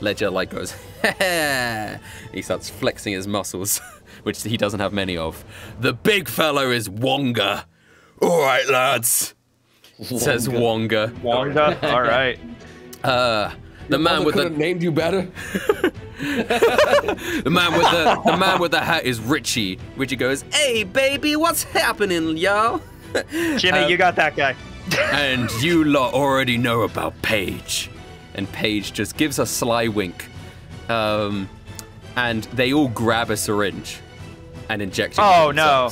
Ledger like goes. He starts flexing his muscles. Which he doesn't have many of. The big fellow is Wonga. All right, lads. Wonga. Says Wonga. Wonga. All right. Uh, the Your man with the named you better. the man with the the man with the hat is Richie. Richie goes, "Hey, baby, what's happening, y'all?" Jimmy, um, you got that guy. And you lot already know about Paige. And Paige just gives a sly wink. Um, and they all grab a syringe. And inject it. Oh no!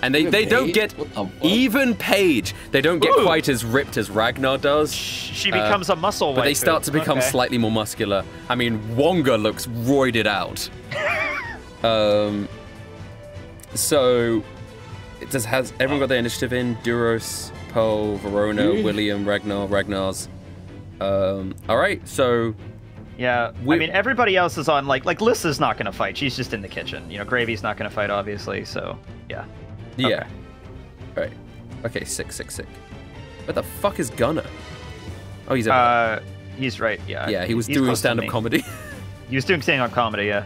And they, they don't get even Paige. They don't get Ooh. quite as ripped as Ragnar does. She becomes uh, a muscle. But waifu. They start to become okay. slightly more muscular. I mean, Wonga looks roided out. um. So, it does has everyone got their initiative in? Duros, Pearl, Verona, William, Ragnar, Ragnar's. Um. All right. So. Yeah, we, I mean, everybody else is on, like, like Lissa's not going to fight. She's just in the kitchen. You know, Gravy's not going to fight, obviously, so, yeah. Okay. Yeah. Right. Okay, sick, sick, sick. Where the fuck is Gunner? Oh, he's over uh, there. He's right, yeah. Yeah, he was doing stand-up comedy. He was doing stand-up comedy, yeah.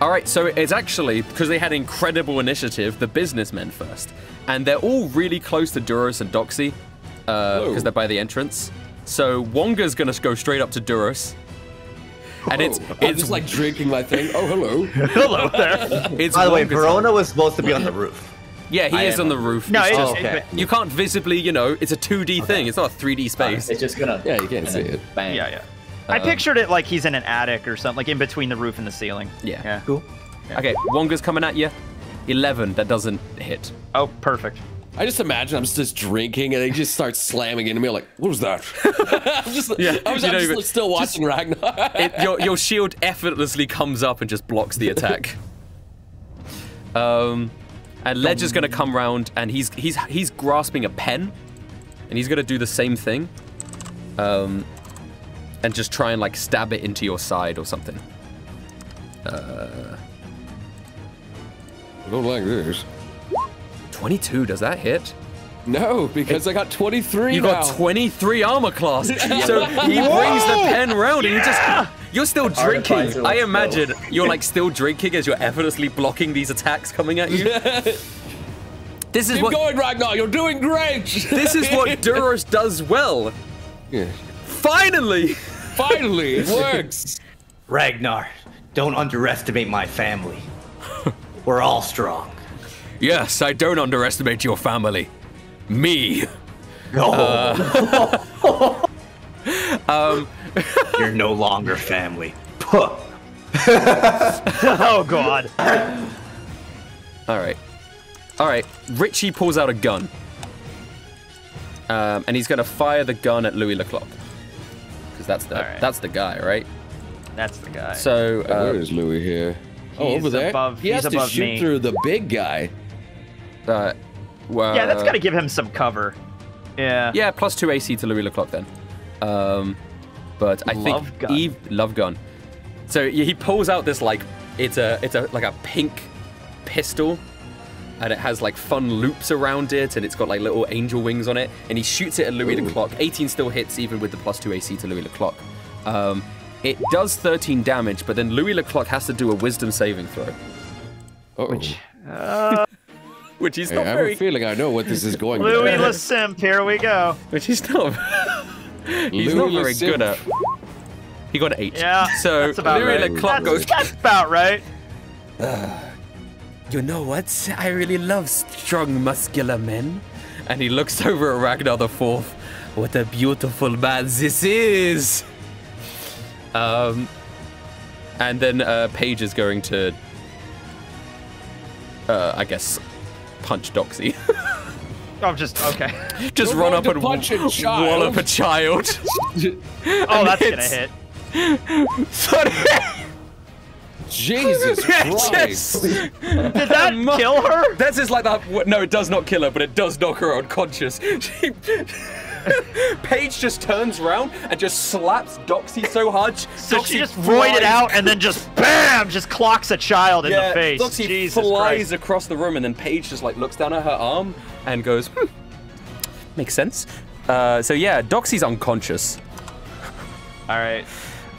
All right, so it's actually, because they had incredible initiative, the businessmen first. And they're all really close to Duros and Doxy, uh, because they're by the entrance. So Wonga's going to go straight up to Duros. And it's, oh, it's I'm just like drinking my thing. Oh, hello. Hello there. It's by the way, Verona was supposed to be on the roof. Yeah, he I is on the roof. No, it's just, oh, okay. You can't visibly, you know, it's a two D okay. thing. It's not a three D space. It's just gonna... Yeah, you can't see it. Bang. Yeah, yeah. Um, I pictured it like he's in an attic or something, like in between the roof and the ceiling. Yeah. yeah. Cool. Yeah. Okay, Wonga's coming at you. eleven, that doesn't hit. Oh, perfect. I just imagine I'm just drinking and they just start slamming into me. I'm like, what was that? I'm just, yeah, I was I'm even, just still watching just, Ragnar. it, your, your shield effortlessly comes up and just blocks the attack. um... And Ledger's gonna come round, and he's he's he's grasping a pen, and he's gonna do the same thing, um, and just try and like stab it into your side or something. Uh, I don't like this. twenty-two, does that hit? No, because it, I got twenty-three. You now. got twenty-three armor class, so he Whoa! brings the pen round, yeah! and he just. You're still drinking. I imagine you're like still drinking as you're effortlessly blocking these attacks coming at you. This is Keep what going, Ragnar. You're doing great. This is what Duros does well. Yeah. Finally. Finally, it works. Ragnar, don't underestimate my family. We're all strong. Yes, I don't underestimate your family. Me. No. Uh, um. You're no longer family. Puh. Oh, God. All right. All right. Richie pulls out a gun. Um, and he's going to fire the gun at Louis Leclerc. Because that's, right. that's the guy, right? That's the guy. So, uh, where is Louis here? Oh, over there? Above, he has to shoot me. through the big guy. Uh, well, yeah, that's got to give him some cover. Yeah. Yeah, plus two A C to Louis Leclerc then. Um... But I love think gun. Eve love gun. So yeah, he pulls out this like it's a it's a like a pink pistol, and it has like fun loops around it, and it's got like little angel wings on it. And he shoots it at Louis Leclerc. eighteen still hits even with the plus two A C to Louis Leclerc. Um, it does thirteen damage, but then Louis Leclerc has to do a Wisdom saving throw, uh-oh. which uh... which is hey, not I very. I have a feeling I know what this is going. Louis Le Simp, here we go. Which is not. He's Louis not very Simp. good at. He got an eight. Yeah, so that's about Louis right. Leclerc goes. That's about right. Uh, you know what? I really love strong, muscular men. And he looks over at Ragnar the Fourth. What a beautiful man this is. Um, and then uh, Paige is going to, uh, I guess, punch Doxy. I'm just okay. Just We're run up and wallop a child. Oh, that's gonna hit. Sorry. Jesus Christ! Did that kill her? That's just like that. No, it does not kill her, but it does knock her unconscious. She, Paige just turns around and just slaps Doxy so hard. So Doxy she just roided out and then just bam, just clocks a child in yeah, the face. Doxy Jesus flies Christ. across the room, and then Paige just like looks down at her arm. And goes, hmm, makes sense. Uh, so yeah, Doxy's unconscious. All right.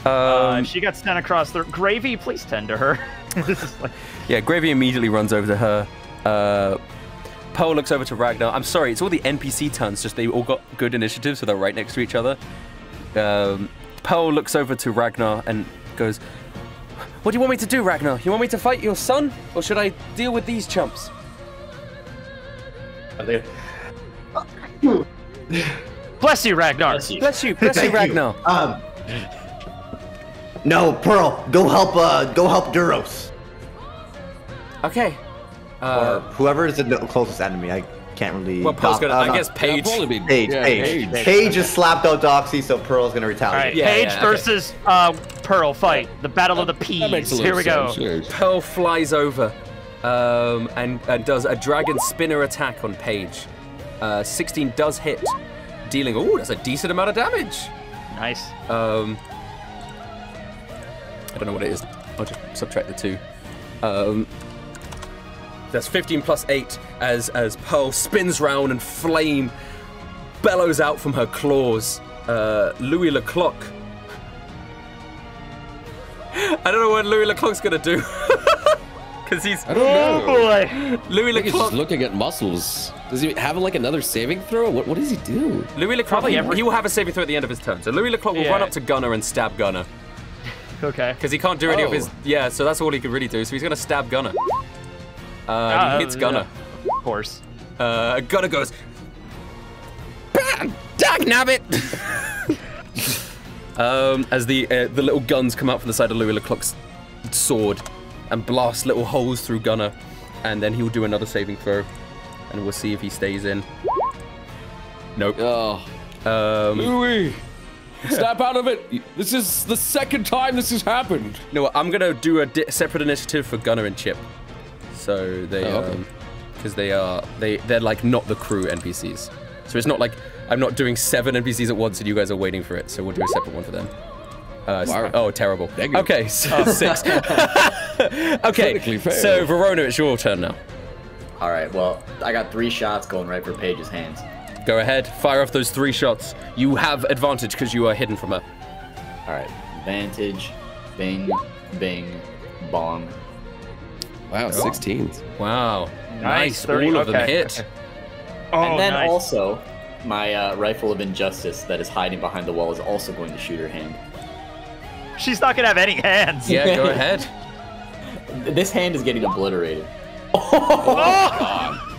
Um, uh, she got sent across the Gravy. Please tend to her. Like... Yeah, Gravy immediately runs over to her. Uh, Pearl looks over to Ragnar. I'm sorry, it's all the N P C turns. Just they all got good initiative, so they're right next to each other. Um, Pearl looks over to Ragnar and goes, "What do you want me to do, Ragnar? You want me to fight your son, or should I deal with these chumps?" Bless you, Ragnar. Bless you, bless you, bless you Ragnar. You. Um, no, Pearl, go help. Uh, go help Duros. Okay. Uh, or whoever is the closest enemy. I can't really. Well, Pearl's gonna. Uh, I guess Paige. Yeah, be, Paige. Yeah, Paige. Paige. Paige. Paige just slapped out Doxy, so Pearl's gonna retaliate. Right, yeah, Paige yeah, okay. versus uh, Pearl fight. The battle uh, of the peas. Here we go. Sense. Pearl flies over. Um, and, and does a dragon spinner attack on Paige. Uh, sixteen does hit, dealing, ooh, that's a decent amount of damage. Nice. Um, I don't know what it is. I'll just subtract the two. Um, that's fifteen plus eight as, as Pearl spins round and flame bellows out from her claws. Uh, Louis Leclerc. I don't know what Louis Leclerc's gonna do. Because he's... I don't know. Oh boy. Louis Leclerc... He's just looking at muscles. Does he have like another saving throw? What, what does he do? Louis Leclerc, every... he will have a saving throw at the end of his turn. So Louis Leclerc will yeah. run up to Gunner and stab Gunner. Okay. Because he can't do any oh. of his... Yeah, so that's all he could really do. So he's going to stab Gunner. Uh, uh, he hits Gunner. Yeah. Of course. Uh, Gunner goes... Bam! Dagnabbit! Um, as the uh, the little guns come out from the side of Louis Leclerc's sword and blast little holes through Gunner, and then he'll do another saving throw, and we'll see if he stays in. Nope. Oh. Um, Louis, snap out of it! This is the second time this has happened. No, I'm gonna do a di separate initiative for Gunner and Chip, so they because oh, um, okay. they are they they're like not the crew N P Cs, so it's not like. I'm not doing seven N P Cs at once and you guys are waiting for it, so we'll do a separate one for them. Uh, wow. Oh, terrible. Dang okay, so oh. six. Okay, so Verona, it's your turn now. All right, well, I got three shots going right for Paige's hands. Go ahead, fire off those three shots. You have advantage because you are hidden from her. All right, advantage, bing, bing, bong. Wow, sixteens. Wow, nice, nice. thirty, all of okay. them hit. Oh, and then nice. also, my uh, Rifle of Injustice that is hiding behind the wall is also going to shoot her hand. She's not going to have any hands. Yeah, go ahead. This hand is getting obliterated. Oh, oh God.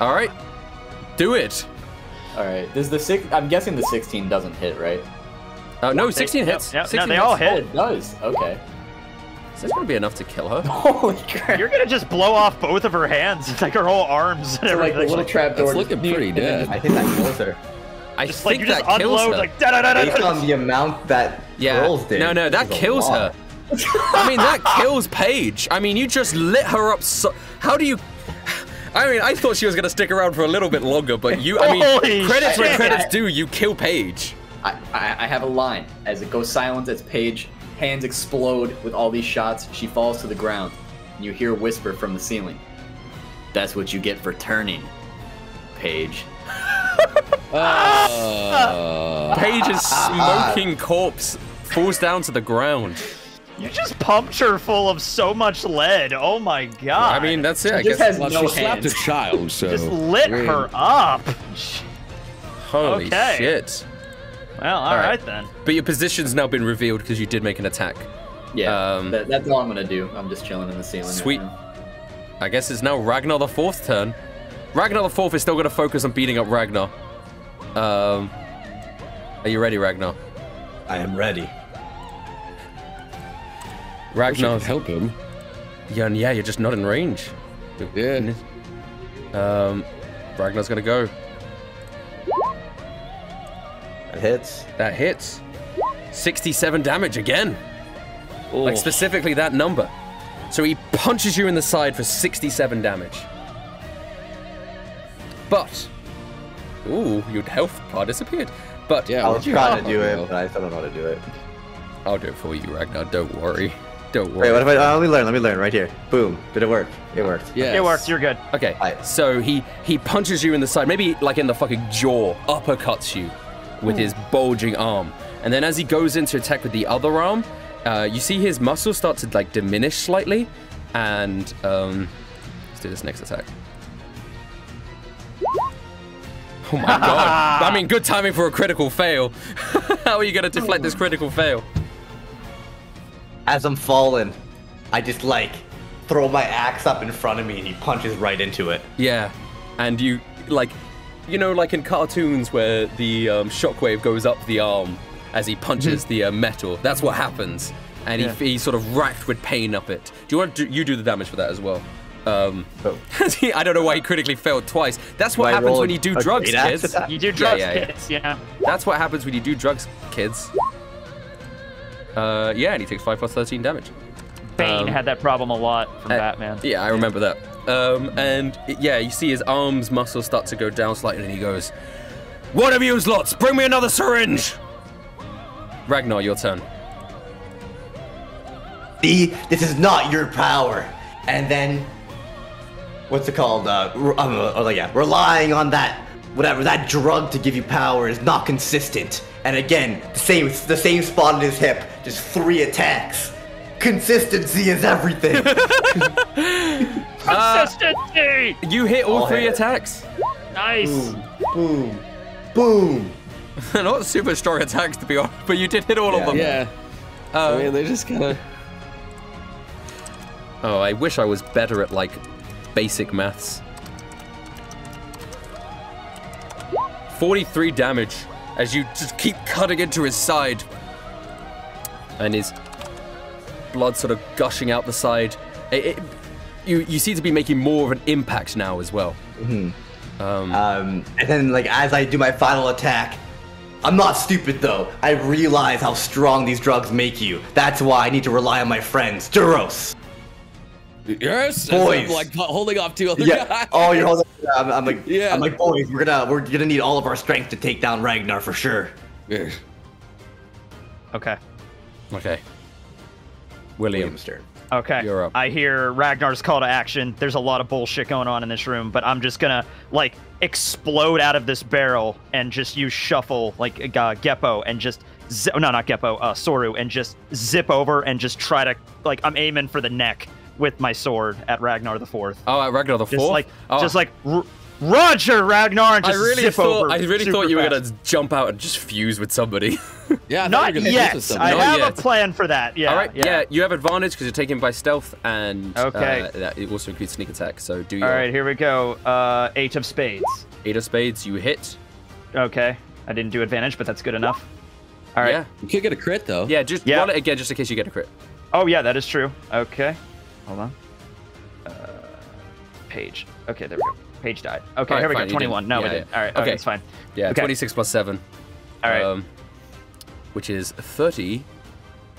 All right. Do it. All right. Does the six, I'm guessing the sixteen doesn't hit, right? Uh, no, sixteen they, hits. No, sixteen no they hits. all hit. Oh, it does. Okay. Is this going to be enough to kill her? Holy crap. You're going to just blow off both of her hands. It's like her whole arms and so everything. Like the little trapdoor. It's looking pretty dead. I think that kills her. I just, think like, you that just kills unload, her. Like, da, da, da, da, Based on the amount that yeah. girls did. No, no, that kills her. I mean, that kills Paige. I mean, you just lit her up so... How do you... I mean, I thought she was going to stick around for a little bit longer, but you... I mean, Holy credits shit. When credits due, you kill Paige. I, I, I have a line. As it goes silent, it's Paige. Hands explode with all these shots. She falls to the ground. And you hear a whisper from the ceiling. That's what you get for turning, Paige. uh, Paige's smoking corpse falls down to the ground. You just pumped her full of so much lead. Oh my God. I mean, that's it. She I guess has well, no she hands. slapped a child, so. Just lit Weird. her up. Holy okay. shit. Well, all, all right. right then. But your position's now been revealed because you did make an attack. Yeah, um, that, that's all I'm gonna do. I'm just chilling in the ceiling. Sweet. Right I guess it's now Ragnar the Fourth's turn. Ragnar the Fourth is still gonna focus on beating up Ragnar. Um, are you ready, Ragnar? I am ready. Ragnar, help him. Yeah, yeah, you're just not in range. Yeah. Um, Ragnar's gonna go. That hits. That hits. sixty-seven damage again. Oof. Like specifically that number. So he punches you in the side for sixty-seven damage. But, ooh, your health bar disappeared. But yeah, I was trying to do it, but I still don't know how to do it. I'll do it for you, Ragnar. Don't worry. Don't worry. Wait, what if I? Oh, let me learn. Let me learn right here. Boom. Did it work? It worked. Yeah. It worked. You're good. Okay. Right. So he he punches you in the side, maybe like in the fucking jaw, uppercuts you with his bulging arm. And then as he goes into attack with the other arm, uh, you see his muscles start to like diminish slightly. And um, let's do this next attack. Oh my God. I mean, good timing for a critical fail. How are you gonna deflect this critical fail? As I'm falling, I just like throw my axe up in front of me and he punches right into it. Yeah, and you like, you know, like in cartoons where the um, shockwave goes up the arm as he punches the uh, metal. That's what happens. And yeah. he, he sort of racked with pain up it. Do you want to do, you do the damage for that as well? Um, oh. I don't know why he critically failed twice. That's what do happens when you do drugs, kids. You do drugs, yeah, yeah, yeah. kids, yeah. That's what happens when you do drugs, kids. Uh, yeah, and he takes five plus thirteen damage. Bane um, had that problem a lot from uh, Batman. Yeah, I remember that. Um, and yeah, you see his arms muscles start to go down slightly and he goes, "One of yous lots, bring me another syringe!" Ragnar, your turn. "See, this is not your power. And then, what's it called? Uh, um, oh yeah, relying on that, whatever, that drug to give you power is not consistent." And again, the same, the same spot in his hip, just three attacks. Consistency is everything. Consistency! Uh, you hit all I'll three hit. attacks. Nice. Boom. Boom. Boom. Not super strong attacks, to be honest, but you did hit all yeah, of them. Yeah. Um, I mean, they just kind of... Oh, I wish I was better at, like, basic maths. forty-three damage as you just keep cutting into his side. And his blood sort of gushing out the side. It, it, you, you seem to be making more of an impact now as well. Mm-hmm. Um, um, and then, like, as I do my final attack, I'm not stupid, though. I realize how strong these drugs make you. That's why I need to rely on my friends. Duros! Yes? Boys! I'm, like, holding off two other yeah. guys. Oh, you're holding off. I'm, I'm like, yeah. I'm like, boys, we're gonna, we're gonna need all of our strength to take down Ragnar for sure. Yeah. Okay. Okay. William. William okay. You're up. I hear Ragnar's call to action. There's a lot of bullshit going on in this room, but I'm just gonna, like, explode out of this barrel and just use shuffle, like, uh, Geppo, and just zip, no, not Geppo, uh, Soru, and just zip over and just try to, like, I'm aiming for the neck with my sword at Ragnar the Fourth. Oh, at Ragnar the Fourth? Just like, oh. just like r Roger, Ragnar, and just I really zip thought, over. I really thought you were going to jump out and just fuse with somebody. Yeah, I Not you were yet. Fuse with I Not have yet. a plan for that. Yeah, All right, yeah. yeah you have advantage because you're taken by stealth, and okay. uh, that, it also includes sneak attack, so do your... All right, here we go. Uh, eight of spades. Eight of spades, you hit. Okay, I didn't do advantage, but that's good enough. All right. Yeah. You could get a crit, though. Yeah, just yeah. roll it again just in case you get a crit. Oh, yeah, that is true. Okay. Hold on. Uh, page. Okay, there we go. Page died. Okay, right, here we fine, go. twenty-one. No, yeah, I didn't. Yeah. All right. Okay. okay, it's fine. Yeah, okay. twenty-six plus seven. All right. Um, which is thirty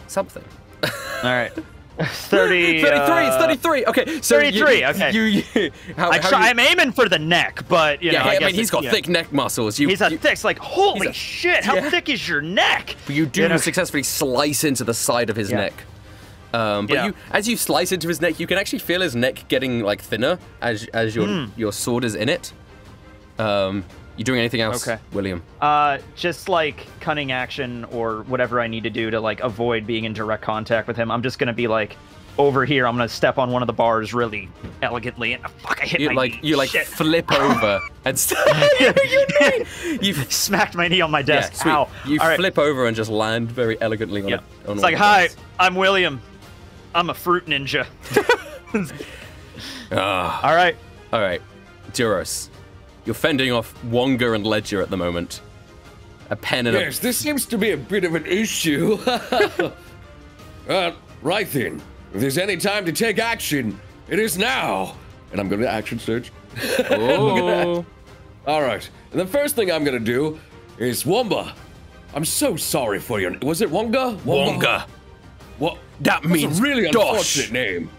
something. All right. thirty. thirty-three. Uh, it's thirty-three. Okay. So thirty-three. You, okay. You, you, how, I how try, you, I'm aiming for the neck, but, you yeah, know, I, I guess mean, he's got yeah. thick neck muscles. You, he's a you, thick. It's like, holy a, shit, how yeah. thick is your neck? But you do you know? successfully slice into the side of his yeah. neck. Um, but yeah. you, as you slice into his neck, you can actually feel his neck getting like thinner as as your mm. your sword is in it. Um, you doing anything else, okay. William? Uh, just like cunning action or whatever I need to do to like avoid being in direct contact with him. I'm just gonna be like over here. I'm gonna step on one of the bars really elegantly and oh, fuck, I hit you, my like, knee. You like Shit. flip over and you smacked my knee on my desk. Yeah, Ow. You All flip right. over and just land very elegantly on yeah. it. On it's like hi, bars. I'm William. I'm a fruit ninja. uh, all right. All right. Duros, you're fending off Wonga and Ledger at the moment. A pen and yes, a... this seems to be a bit of an issue. uh, right then. If there's any time to take action, it is now. And I'm going to action search. Oh. All right. And the first thing I'm going to do is Womba. I'm so sorry for you. Was it Wonga? Wonga. What? That That's means a really dosh. unfortunate name.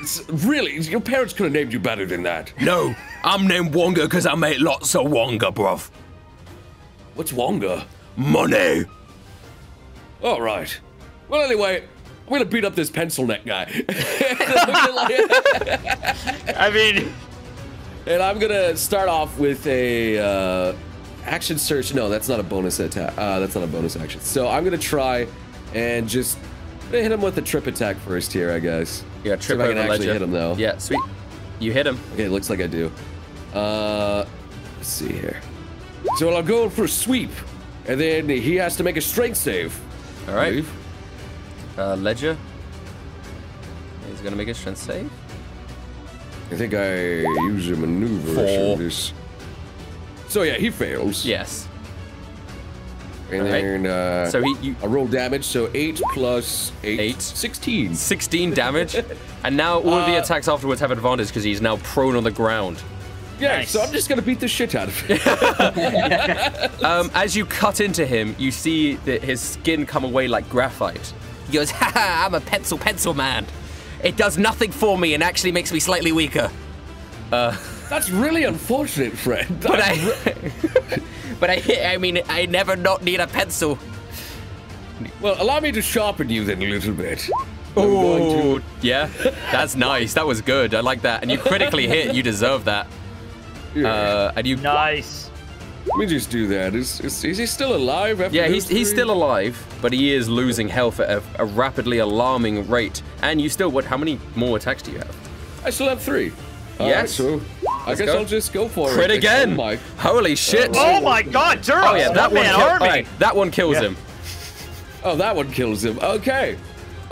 It's really, your parents could have named you better than that. No, I'm named Wonga because I made lots of Wonga, bruv. What's Wonga? Money. All right. Well, anyway, I'm gonna beat up this pencil neck guy. I mean, and I'm gonna start off with a uh, action search. No, that's not a bonus attack. Uh, that's not a bonus action. So I'm gonna try and just. I'm gonna hit him with a trip attack first here, I guess. Yeah, trip attack. I can actually hit him though. Yeah, sweet. You hit him. Okay, it looks like I do. Uh, let's see here. So I'll go for a sweep, and then he has to make a strength save. All right. Uh, Ledger. He's gonna make a strength save. I think I use a maneuver for this. So yeah, he fails. Yes. And then, uh, so he, you, I roll damage, so eight plus eight, eight. sixteen. sixteen damage. And now all uh, of the attacks afterwards have advantage because he's now prone on the ground. Yeah, nice. So I'm just going to beat the shit out of him. um, as you cut into him, you see that his skin come away like graphite. He goes, ha ha, I'm a pencil pencil man. It does nothing for me and actually makes me slightly weaker. Uh, That's really unfortunate, Fred. But I... But I, I mean, I never not need a pencil. Well, allow me to sharpen you then a little bit. Oh, to... yeah, that's nice. That was good. I like that. And you critically hit. You deserve that. Yeah. Uh, and you nice. Let me just do that. Is, is, is he still alive? After yeah, he's, he's still alive, but he is losing health at a, a rapidly alarming rate. And you still, what? How many more attacks do you have? I still have three. Yes. All right, so I Let's guess go. I'll just go for Crit it. Crit again. Oh Holy shit. Oh my god, Duros. Oh yeah, that one, kill army. Right, that one kills yeah. him. Oh, that one kills him. Okay.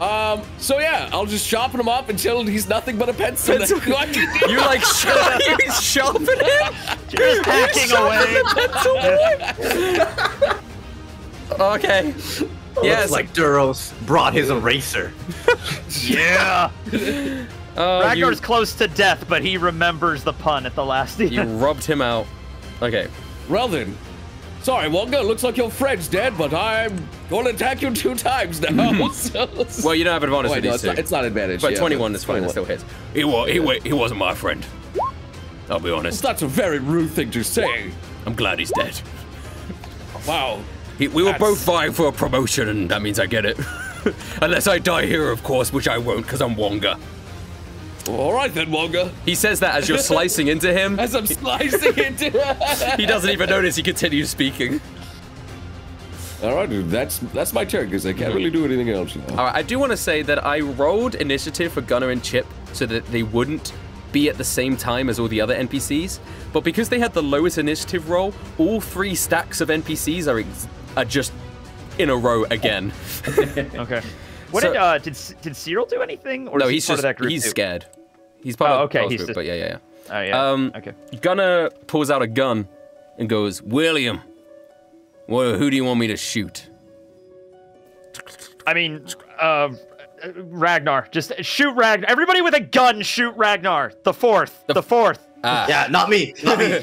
Um, so yeah, I'll just sharpen him up until he's nothing but a pencil. pencil. you like sh you sharpen him? Just hacking away. The pencil away? Okay. Well, yes. Looks like Duros brought his eraser. yeah. Uh, Ragnar's you... close to death, but he remembers the pun at the last. You rubbed him out. Okay. Well then. Sorry, Wonga, looks like your friend's dead, but I'm going to attack you two times now. so well, you don't have advantage oh, with no, these it's two. Not, it's not advantage. But yeah, twenty-one is fine, it still hits. He, wa he, wa he wasn't my friend. I'll be honest. That's a very rude thing to say. I'm glad he's dead. Wow. He, we That's... were both vying for a promotion, and that means I get it. Unless I die here, of course, which I won't, because I'm Wonga. All right then, Wonga. He says that as you're slicing into him. As I'm slicing into him. He doesn't even notice. He continues speaking. All right, dude. That's that's my turn because I can't really do anything else. You know? All right. I do want to say that I rolled initiative for Gunner and Chip so that they wouldn't be at the same time as all the other N P Cs. But because they had the lowest initiative roll, all three stacks of N P Cs are ex are just in a row again. okay. What so, did, uh, did did Cyril do anything? Or no, he's part just, of that group he's too? scared. He's part oh, of okay, he's group, just... but yeah, yeah, yeah. Oh, yeah. Um, okay. Gunner pulls out a gun and goes, William, well, who do you want me to shoot? I mean, uh, Ragnar, just shoot Ragnar. Everybody with a gun, shoot Ragnar. The fourth, the, the fourth. Ah. Yeah, not me, not me.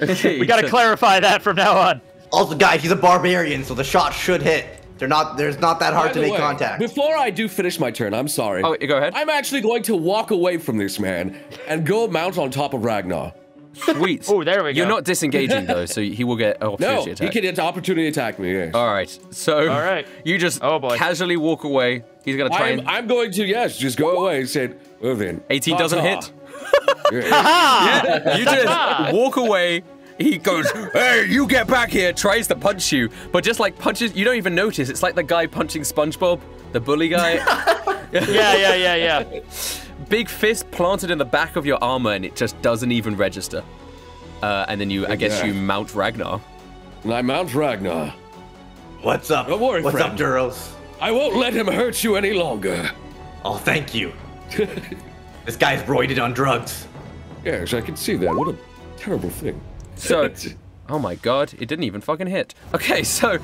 okay, we got to clarify that from now on. Also, guys, he's a barbarian, so the shot should hit. They're not, there's not that hard to make contact. Before I do finish my turn, I'm sorry. Oh, go ahead. I'm actually going to walk away from this man and go mount on top of Ragnar. Sweet. oh, there we go. You're not disengaging, though, so he will get opportunity no, attack. No, he can opportunity attack me, yes. All right. So All right. you just oh, boy. casually walk away. He's going to try I'm, and... I'm going to, yes, just go away and say, well then. eighteen doesn't hit. yeah, you just walk away. He goes, hey, you get back here, tries to punch you, but just like punches, you don't even notice. It's like the guy punching SpongeBob, the bully guy. yeah, yeah, yeah, yeah. Big fist planted in the back of your armor and it just doesn't even register. Uh, and then you, I guess yeah. you mount Ragnar. And I mount Ragnar. What's up? Don't worry, What's friend. up, Duros? I won't let him hurt you any longer. Oh, thank you. This guy's roided on drugs. Yes, I can see that. What a terrible thing. So, oh my god, it didn't even fucking hit. Okay, so,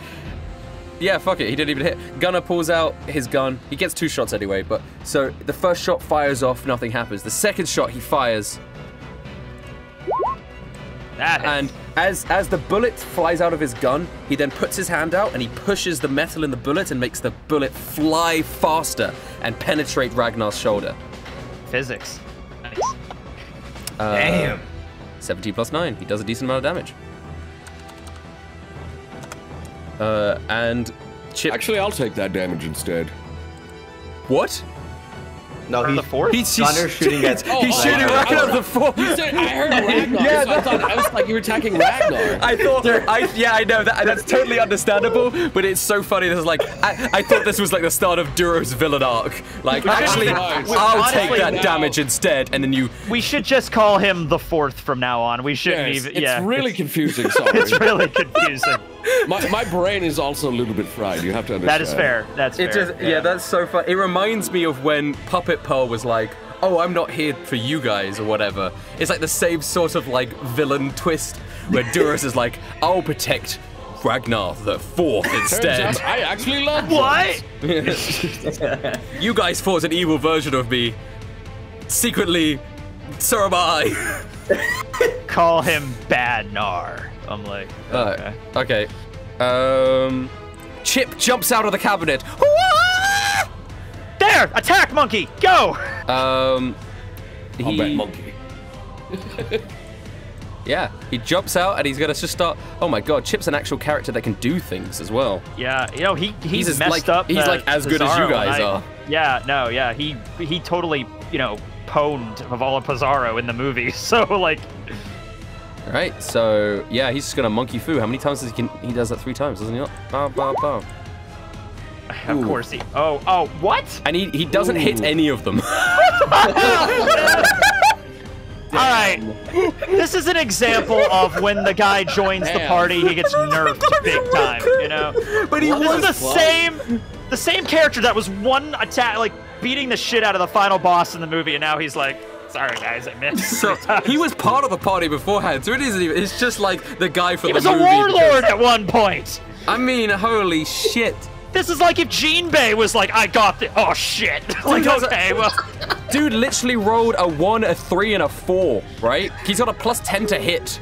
yeah, fuck it, he didn't even hit. Gunner pulls out his gun. He gets two shots anyway, but, so, the first shot fires off, nothing happens. The second shot, he fires. That and as, as the bullet flies out of his gun, he then puts his hand out and he pushes the metal in the bullet and makes the bullet fly faster and penetrate Ragnar's shoulder. Physics. Nice. Uh, Damn. seventy plus nine. He does a decent amount of damage. Uh, and Chip... Actually, I'll take that damage instead. What? No, he's... He's, he's Gunner shooting at... Oh, he's oh, shooting oh, Ragnar the Fourth. I heard Ragnar, yeah, so I thought I was like, you were attacking Ragnar. I thought... I, yeah, I know. That, that's totally understandable, but it's so funny. This is like... I, I thought this was like the start of Duros' villain arc. Like, actually, I'll honestly, take that no. damage instead, and then you... We should just call him the Fourth from now on. We shouldn't yes, even... It's yeah, really it's, confusing, sorry. It's really confusing. My, my brain is also a little bit fried. You have to understand. That is fair. That's fair. It just, yeah. yeah, that's so fun. It reminds me of when Puppet Pearl was like, oh, I'm not here for you guys or whatever. It's like the same sort of like villain twist where Duros is like, I'll protect Ragnar the Fourth instead. Turns out I actually love What? You guys fought an evil version of me. Secretly, so am I. Call him Badnar. I'm like, okay. Uh, okay. Um, Chip jumps out of the cabinet. There! Attack, monkey! Go! Um, he... monkey. yeah, he jumps out and he's gonna just start... Oh my god, Chip's an actual character that can do things as well. Yeah, you know, he he's, he's messed like, up. He's uh, like as Pizarro good as you guys I, are. Yeah, no, yeah, he, he totally, you know, pwned of all of Pizarro in the movie, so like... All right, so yeah, he's just gonna monkey foo. How many times does he can? He does that three times, doesn't he? Not? Bow, bow, bow. Of Ooh. course he. Oh, oh, what? And he he doesn't Ooh. hit any of them. All right, this is an example of when the guy joins Damn. the party, he gets nerfed big time, you know. But he was the same, the same character that was one attack, like beating the shit out of the final boss in the movie, and now he's like, sorry guys, I missed. So he was part of the party beforehand, so it isn't even. It's just like the guy from the movie. He was a warlord at one point. I mean, holy shit. This is like if Jean Bay was like, I got this. Oh, shit. Like, okay, well. Dude literally rolled a one, a three, and a four, right? He's got a plus ten to hit.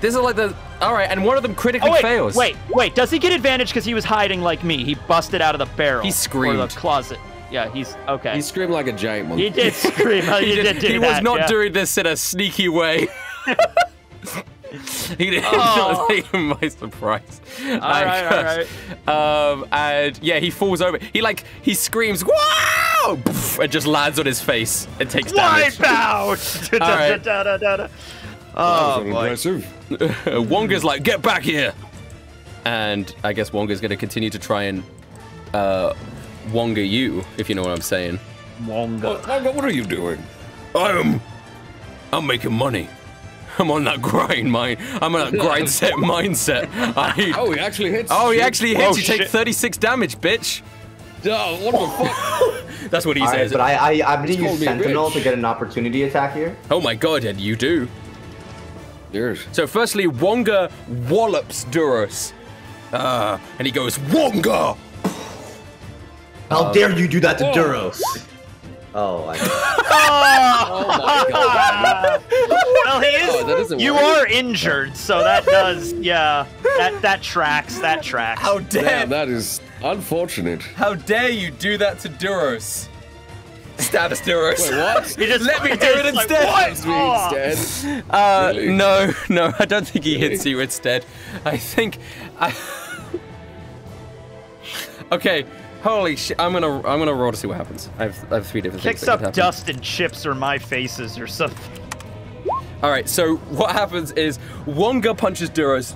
This is like the, all right, and one of them critically oh, wait, fails. Wait, wait, does he get advantage because he was hiding like me? He busted out of the barrel. He screamed. Or the closet. Yeah, he's, okay. He screamed like a giant one. He did scream. he he did, did do He that, was not yeah. doing this in a sneaky way. He did not take him by surprise. All right, all right. Um, and yeah, he falls over. He like he screams, "Wow!" and just lands on his face and takes damage. Wipe out! All right. da, da, da, da. Oh, that was impressive. Wonga's like, "Get back here!" And I guess Wonga's gonna continue to try and uh, Wonga you, if you know what I'm saying. Wonga. Wonga, what are you doing? I'm, I'm making money. I'm on that grind mind. I'm on that grind set mindset. I... Oh, he actually hits. Oh, he actually hits. Oh, you shit. Take thirty-six damage, bitch. Oh, what the fuck? That's what he All says. Right, but I, I, I'm gonna use Sentinel to get an opportunity attack here. Oh my god, and you do. Yes. So, firstly, Wonga wallops Duros, uh, and he goes, Wonga. How um, dare you do that to whoa. Duros? Oh, I oh, oh my god. Well, he is, oh, you work. Are injured, so that does, yeah, that that tracks, that tracks. How dare. Damn, that is unfortunate. How dare you do that to Duros. Stab us, Duros. Wait, what? He just let me do it instead. Like, what? Instead. Uh, really? No, no, I don't think he really? hits you instead. I think, I... Okay. Holy shit! I'm gonna I'm gonna roll to see what happens. I've I've three different Kicks things. Kicks up happen. Dust and chips or my faces or something. All right. So what happens is Wonga punches Duros.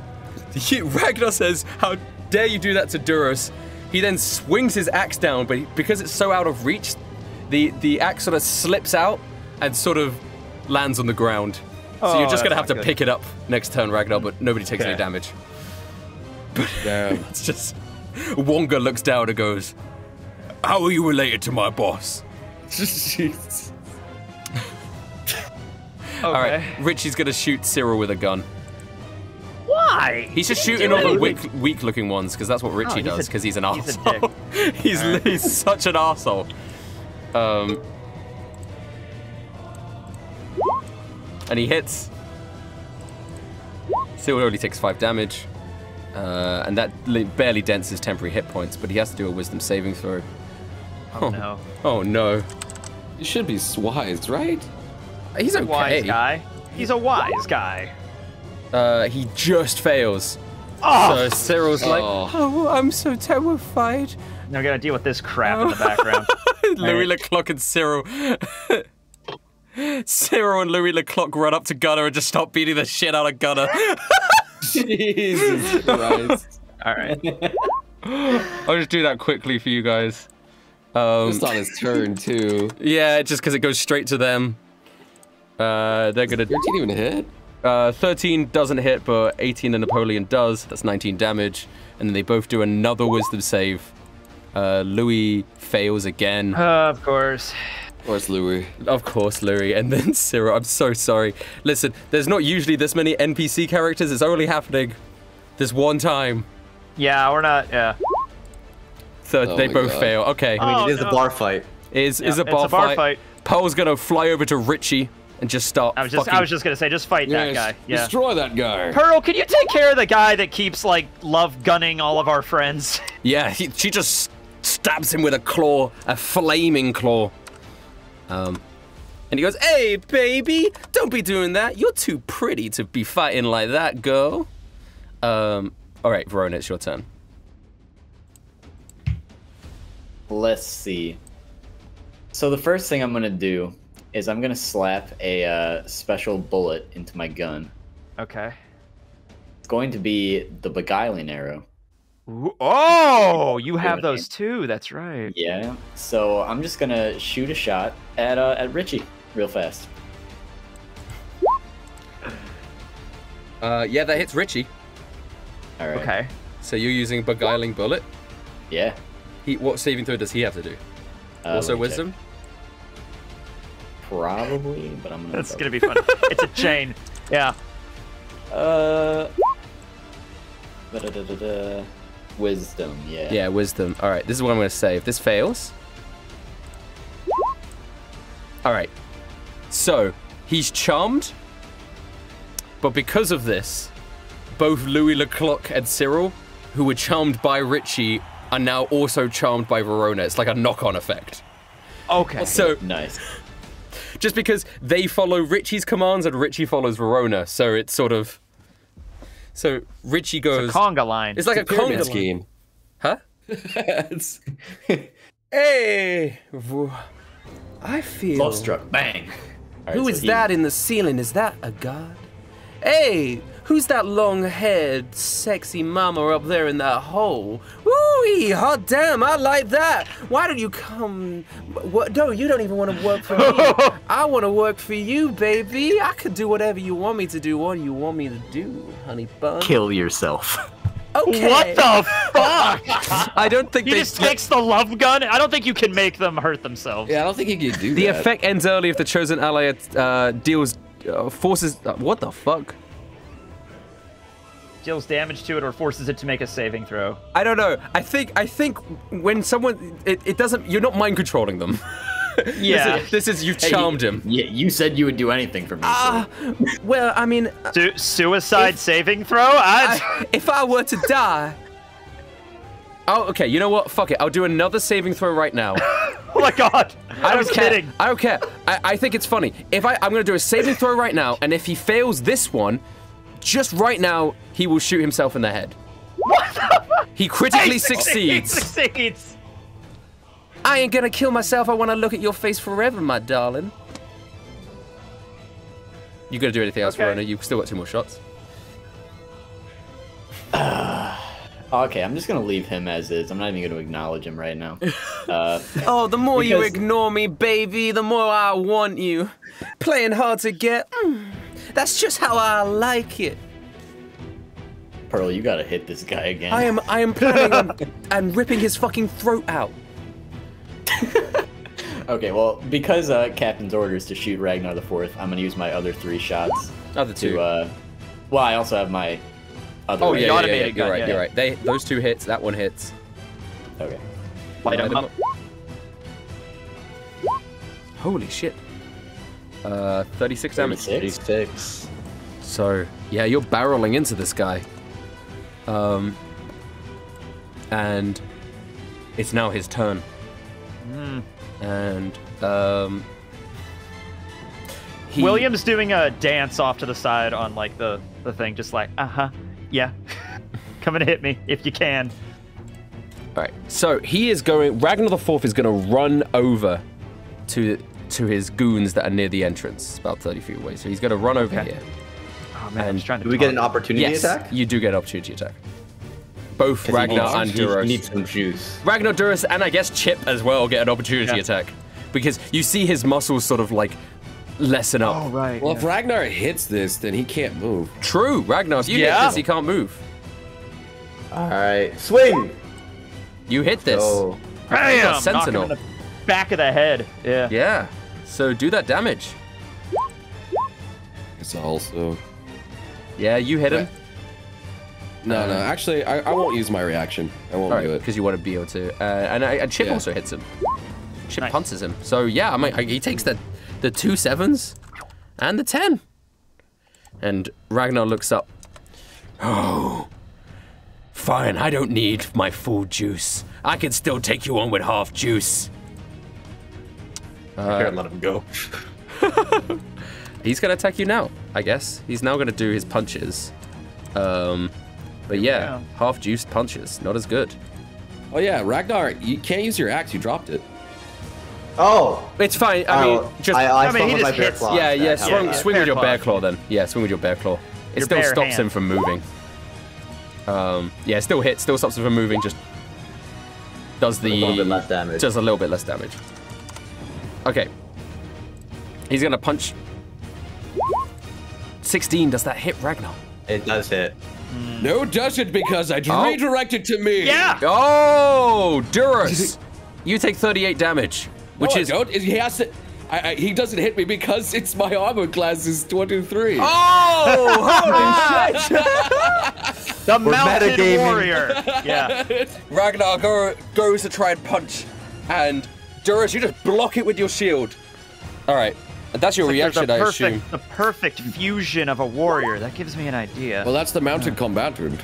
He, Ragnar says, "How dare you do that to Duros?" He then swings his axe down, but he, because it's so out of reach, the the axe sort of slips out and sort of lands on the ground. Oh, so you're just gonna have to good. pick it up next turn, Ragnar. But nobody takes okay. any damage. But Damn. It's just. Wonga looks down and goes, "How are you related to my boss?" Jesus. Okay. All right, Richie's gonna shoot Cyril with a gun. Why? He's just shooting all the weak, weak-looking ones because that's what Richie oh, does because he's an he's arsehole. A he's right. he's such an arsehole. Um, and he hits. Cyril only takes five damage. Uh, and that barely dents his temporary hit points, but he has to do a wisdom saving throw. Oh, oh no. Oh no. He should be wise, right? He's okay. a wise guy. He's a wise guy. Uh, he just fails. Oh! So Cyril's oh. like, oh, I'm so terrified. Now I gotta deal with this crap oh. in the background. Louis Leclerc and Cyril. Cyril and Louis Leclerc run up to Gunner and just start beating the shit out of Gunner. Jesus Christ. Alright. I'll just do that quickly for you guys. Um, just on his turn, too. Yeah, just because it goes straight to them. Uh, they're going to... thirteen even hit? Uh, thirteen doesn't hit, but eighteen and Napoleon does. That's nineteen damage. And then they both do another wisdom save. Uh, Louis fails again. Uh, of course. Of course, Louis. Of course, Louis. And then Cyril, I'm so sorry. Listen, there's not usually this many N P C characters. It's only happening this one time. Yeah, we're not, yeah. So oh they both God. fail. Okay. I mean, it is oh, no. a bar fight. It is, yeah, is a bar, it's a bar fight. fight. Pearl's going to fly over to Richie and just start I was just, fucking... I was just going to say, just fight yes, that guy. Yeah. Destroy that guy. Pearl, can you take care of the guy that keeps, like, love gunning all of our friends? Yeah, he, she just stabs him with a claw, a flaming claw. Um, and he goes, "Hey, baby, don't be doing that. You're too pretty to be fighting like that, girl." Um, all right, Verona, it's your turn. Let's see. So the first thing I'm going to do is I'm going to slap a uh, special bullet into my gun. Okay. It's going to be the beguiling arrow. Ooh, oh, you have those too. That's right. Yeah. So I'm just gonna shoot a shot at uh, at Richie real fast. Uh, yeah, that hits Richie. All right. Okay. So you're using beguiling bullet. Yeah. He, what saving throw does he have to do? Uh, also wisdom. Check. Probably, but I'm gonna. That's go. gonna be fun. It's a chain. Yeah. Uh. Da -da -da -da -da. Wisdom, yeah. Yeah, wisdom. All right, this is what I'm going to save. This fails. All right. So, he's charmed. But because of this, both Louis Leclerc and Cyril, who were charmed by Richie, are now also charmed by Verona. It's like a knock-on effect. Okay. So nice. Just because they follow Richie's commands and Richie follows Verona, so it's sort of... So Richie goes. It's a conga line. It's like it's a, a conga scheme. Line. Huh? Hey, I feel. Love struck. Bang. Right, who so is he... that in the ceiling? Is that a god? Hey, who's that long-haired, sexy mama up there in that hole? Woo-wee, hot damn! I like that. Why don't you come? What? No, you don't even want to work for me. I want to work for you, baby. I could do whatever you want me to do. What do you want me to do, honey bun? Kill yourself. Okay. What the fuck? I don't think he they just takes the love gun. I don't think you can make them hurt themselves. Yeah, I don't think you can do the that. The effect ends early if the chosen ally uh, deals. Uh, forces uh, what the fuck? Deals damage to it or forces it to make a saving throw. I don't know. I think I think when someone it, it doesn't you're not mind controlling them. Yeah. This is, this is you've charmed hey, him. Yeah, you said you would do anything for me. Uh, so. Well, I mean Su suicide if, saving throw? I'd... I if I were to die. Oh, okay, you know what? Fuck it. I'll do another saving throw right now. Oh my god! I, I was kidding. I don't care. I, I think it's funny. If I, I'm gonna do a saving throw right now, and if he fails this one, just right now, he will shoot himself in the head. What the fuck? He critically I succeeds. Succeed. He succeeds. I ain't gonna kill myself. I wanna look at your face forever, my darling. You gonna do anything else, okay. Verona? You've still got two more shots. Uh... Okay, I'm just gonna leave him as is. I'm not even gonna acknowledge him right now. Uh, oh, the more because... you ignore me, baby, the more I want you. Playing hard to get. Mm, that's just how I like it. Pearl, you gotta hit this guy again. I am. I am planning on and ripping his fucking throat out. Okay, well, because uh, Captain's orders to shoot Ragnar the Fourth, I'm gonna use my other three shots. Other two. To, uh, well, I also have my. Other oh, way. yeah, yeah, yeah, yeah. Gun, you're right, yeah. you're right. They, those two hits, that one hits. Okay. Light them up. Holy shit. Uh, thirty-six damage. thirty-six. So, yeah, you're barreling into this guy. Um, and it's now his turn. Mm. And, um... He... William's doing a dance off to the side on, like, the, the thing, just like, uh-huh. Yeah, come and hit me if you can. All right, so he is going. Ragnar the Fourth is going to run over to to his goons that are near the entrance, about thirty feet away. So he's going to run over okay. here. Oh man, I'm just trying to. Do we get an opportunity yes, attack? You do get an opportunity attack. Both Ragnar and Duros need some juice. Ragnar, Duros, and I guess Chip as well get an opportunity yeah. attack because you see his muscles sort of like. Lessen up. Oh, right. Well, yeah. if Ragnar hits this, then he can't move. True, Ragnar. You yeah. hit this, he can't move. All right, swing. You hit this. Oh, bam! Sentinel. Knock him in the back of the head. Yeah. Yeah. So do that damage. It's also. Yeah, you hit him. Right. No, um, no. Actually, I, I won't use my reaction. I won't right, do it because you want to be able to. Uh, and, I, and Chip yeah. also hits him. Chip nice. punches him. So yeah, I mean, he takes that. The two sevens and the ten. And Ragnar looks up. Oh, fine. I don't need my full juice. I can still take you on with half juice. I can't let him go. He's going to attack you now, I guess. He's now going to do his punches. Um, but yeah, half juice punches. Not as good. Oh, yeah. Ragnar, you can't use your axe. You dropped it. Oh, it's fine. I mean, oh, just I, I, I mean, he just hits. Yeah, yeah. Swing, yeah, swing with your bear claw then. Yeah, swing with your bear claw. It still stops hand. him from moving. Um, yeah, still hits, still stops him from moving, just does the... A little bit less damage. Does a little bit less damage. Okay. He's going to punch. sixteen, does that hit Ragnar? It does hit. Mm. No, it doesn't, because I oh. redirected to me. Yeah. Oh, Duros. You take thirty-eight damage, which no, is... I don't. He has to... I, I, he doesn't hit me because it's my armor class is twenty-three. Oh, holy shit! The We're mounted warrior. Yeah. Ragnar go, goes to try and punch, and Duros, you just block it with your shield. All right, and that's your like reaction, perfect, I assume. The perfect fusion of a warrior. That gives me an idea. Well, that's the mounted yeah. combat room.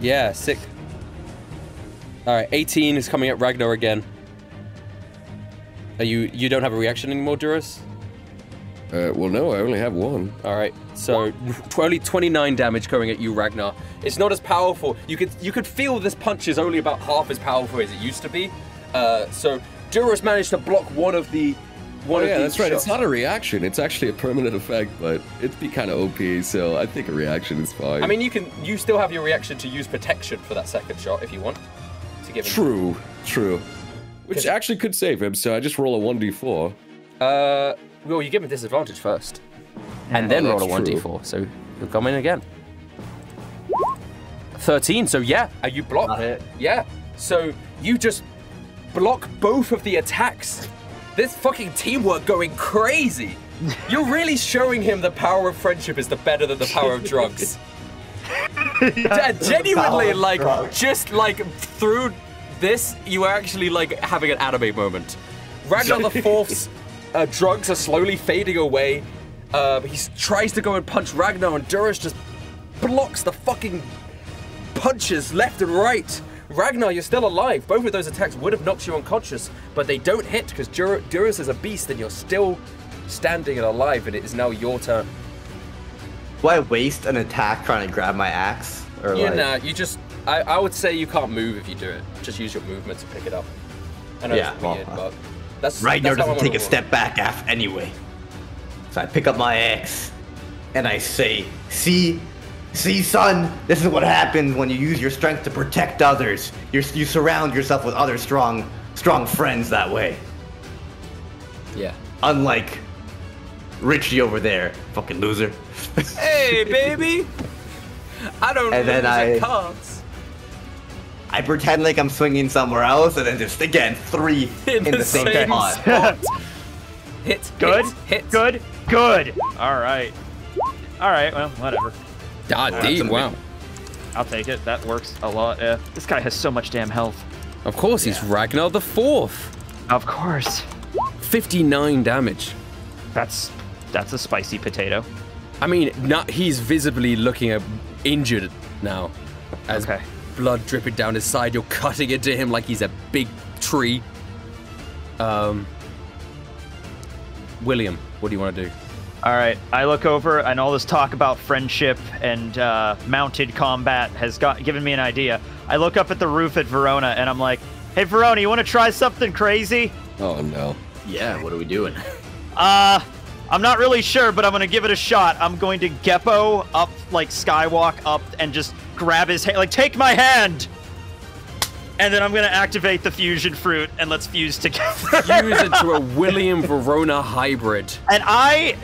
Yeah, sick. All right, eighteen is coming at Ragnar again. Are you you don't have a reaction anymore, Duros? Uh, well, no, I only have one. All right, so only twenty-nine damage going at you, Ragnar. It's not as powerful. You could you could feel this punch is only about half as powerful as it used to be. Uh, so Duros managed to block one of the one oh, of yeah, these that's right. Shots. It's not a reaction. It's actually a permanent effect, but it'd be kind of O P. So I think a reaction is fine. I mean, you can you still have your reaction to use protection for that second shot if you want to give. Him true, true. Which actually could save him, so I just roll a one d four. Uh, well, you give him disadvantage first. And then oh, roll a true. one d four, so he'll come in again. thirteen, so yeah, are you blocked? It. Yeah, so you just block both of the attacks. This fucking teamwork going crazy. You're really showing him the power of friendship is the better than the power of drugs. Yeah, genuinely, like, drugs. just like through... This, you are actually like having an anime moment. Ragnar the Fourth's uh, drugs are slowly fading away. Uh, he tries to go and punch Ragnar, and Duros just blocks the fucking punches left and right. Ragnar, you're still alive. Both of those attacks would have knocked you unconscious, but they don't hit because Dur Duros is a beast, and you're still standing and alive. And it is now your turn. Do I waste an attack trying to grab my axe? Or yeah, like... nah, you just. I, I would say you can't move if you do it. Just use your movement to pick it up. I know yeah, it's weird, well, but... That's, Ragnar that's doesn't take a step back af anyway. So I pick up my axe, and I say, See? See, son? This is what happens when you use your strength to protect others. You're, you surround yourself with other strong, strong friends that way. Yeah. Unlike Richie over there. Fucking loser. Hey, baby! I don't know the cards. I pretend like I'm swinging somewhere else, and then just again three in, in the, the same, same spot. Hit, good, hit, good, good. All right, all right. Well, whatever. God damn, wow. I'll take it. That works a lot. Uh, this guy has so much damn health. Of course, yeah. he's Ragnar the Fourth. Of course. fifty-nine damage. That's that's a spicy potato. I mean, not he's visibly looking injured now. As okay. Blood dripping down his side. You're cutting into him like he's a big tree. Um, William, what do you want to do? All right, I look over and all this talk about friendship and uh, mounted combat has got given me an idea. I look up at the roof at Verona and I'm like, hey, Verona, you want to try something crazy? Oh, no. Yeah, what are we doing? uh, I'm not really sure, but I'm going to give it a shot. I'm going to Geppo up, like, skywalk up and just... grab his hand, like, take my hand! And then I'm gonna activate the fusion fruit and let's fuse together. Fuse into a William Verona hybrid. And I,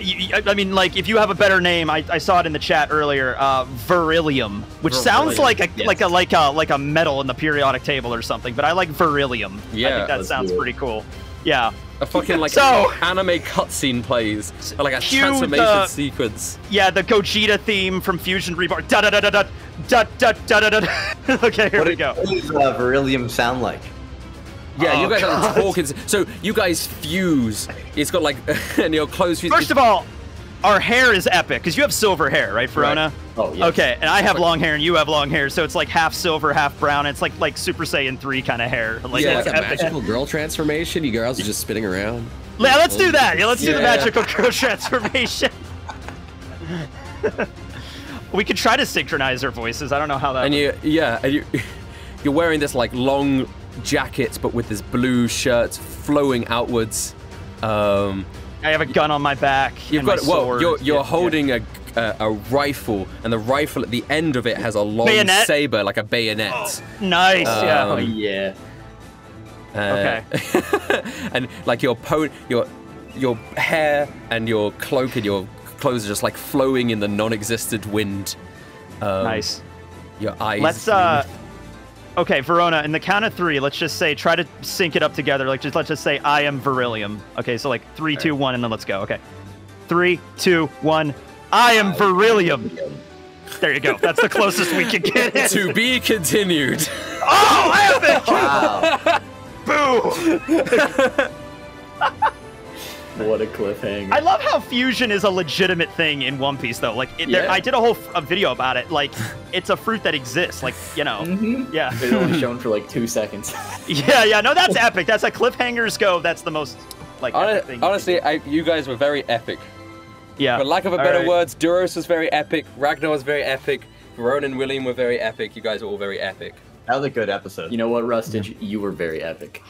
I mean, like, if you have a better name, I, I saw it in the chat earlier, uh, Verillium, which Verillium. sounds like a, yes. like a like a like a metal in the periodic table or something, but I like Verillium. Yeah, I think that sounds pretty cool. Yeah. A fucking, like, so, anime cutscene plays, or like a transformation the, sequence. Yeah, the Gogeta theme from Fusion Reborn. Da da da da da da da da da. da. Okay, here what we go. What does uh, Verillium sound like? Yeah, oh, you guys God. are talking. So you guys fuse. It's got like, and your clothes fuse. First of all, our hair is epic because you have silver hair, right, Verona? Right. Oh yeah. Okay, and I have long hair and you have long hair, so it's like half silver, half brown. It's like like Super Saiyan three kind of hair. Like, yeah, it's like a epic. magical girl transformation. You girls are just spinning around. Yeah, let's do that. Yeah, let's yeah. do the magical girl transformation. We could try to synchronize our voices. I don't know how that. And would. you, yeah, and you, you're wearing this like long jacket, but with this blue shirt flowing outwards. Um, I have a gun on my back. You've got well, you're you're yeah, holding yeah. a uh, a rifle, and the rifle at the end of it has a long bayonet? saber, like a bayonet. Oh, nice. Um, yeah. Oh, yeah. Uh, okay. And like your po your your hair and your cloak and your clothes are just like flowing in the non-existent wind. Um, nice. Your eyes. Let's uh. Move. Okay, Verona, in the count of three, let's just say, try to sync it up together. Like, just let's just say, I am Verillium. Okay, so like three, right. two, one, and then let's go. Okay, three, two, one. I am Verillium. There you go. That's the closest we can get. To be continued. Oh, I have it! Wow. Boo. What a cliffhanger. I love how fusion is a legitimate thing in One Piece, though. Like, it, yeah. there, I did a whole f a video about it. Like. It's a fruit that exists, like, you know, mm-hmm. yeah. It's only shown for like two seconds. yeah, yeah, no, that's epic. That's like cliffhangers go. That's the most, like, Hon epic thing. Honestly, you, I, you guys were very epic. Yeah. For lack of a all better right. words, Duros was very epic. Ragnar was very epic. Verona and William were very epic. You guys were all very epic. That was a good episode. You know what, Rustage? Yeah. You were very epic.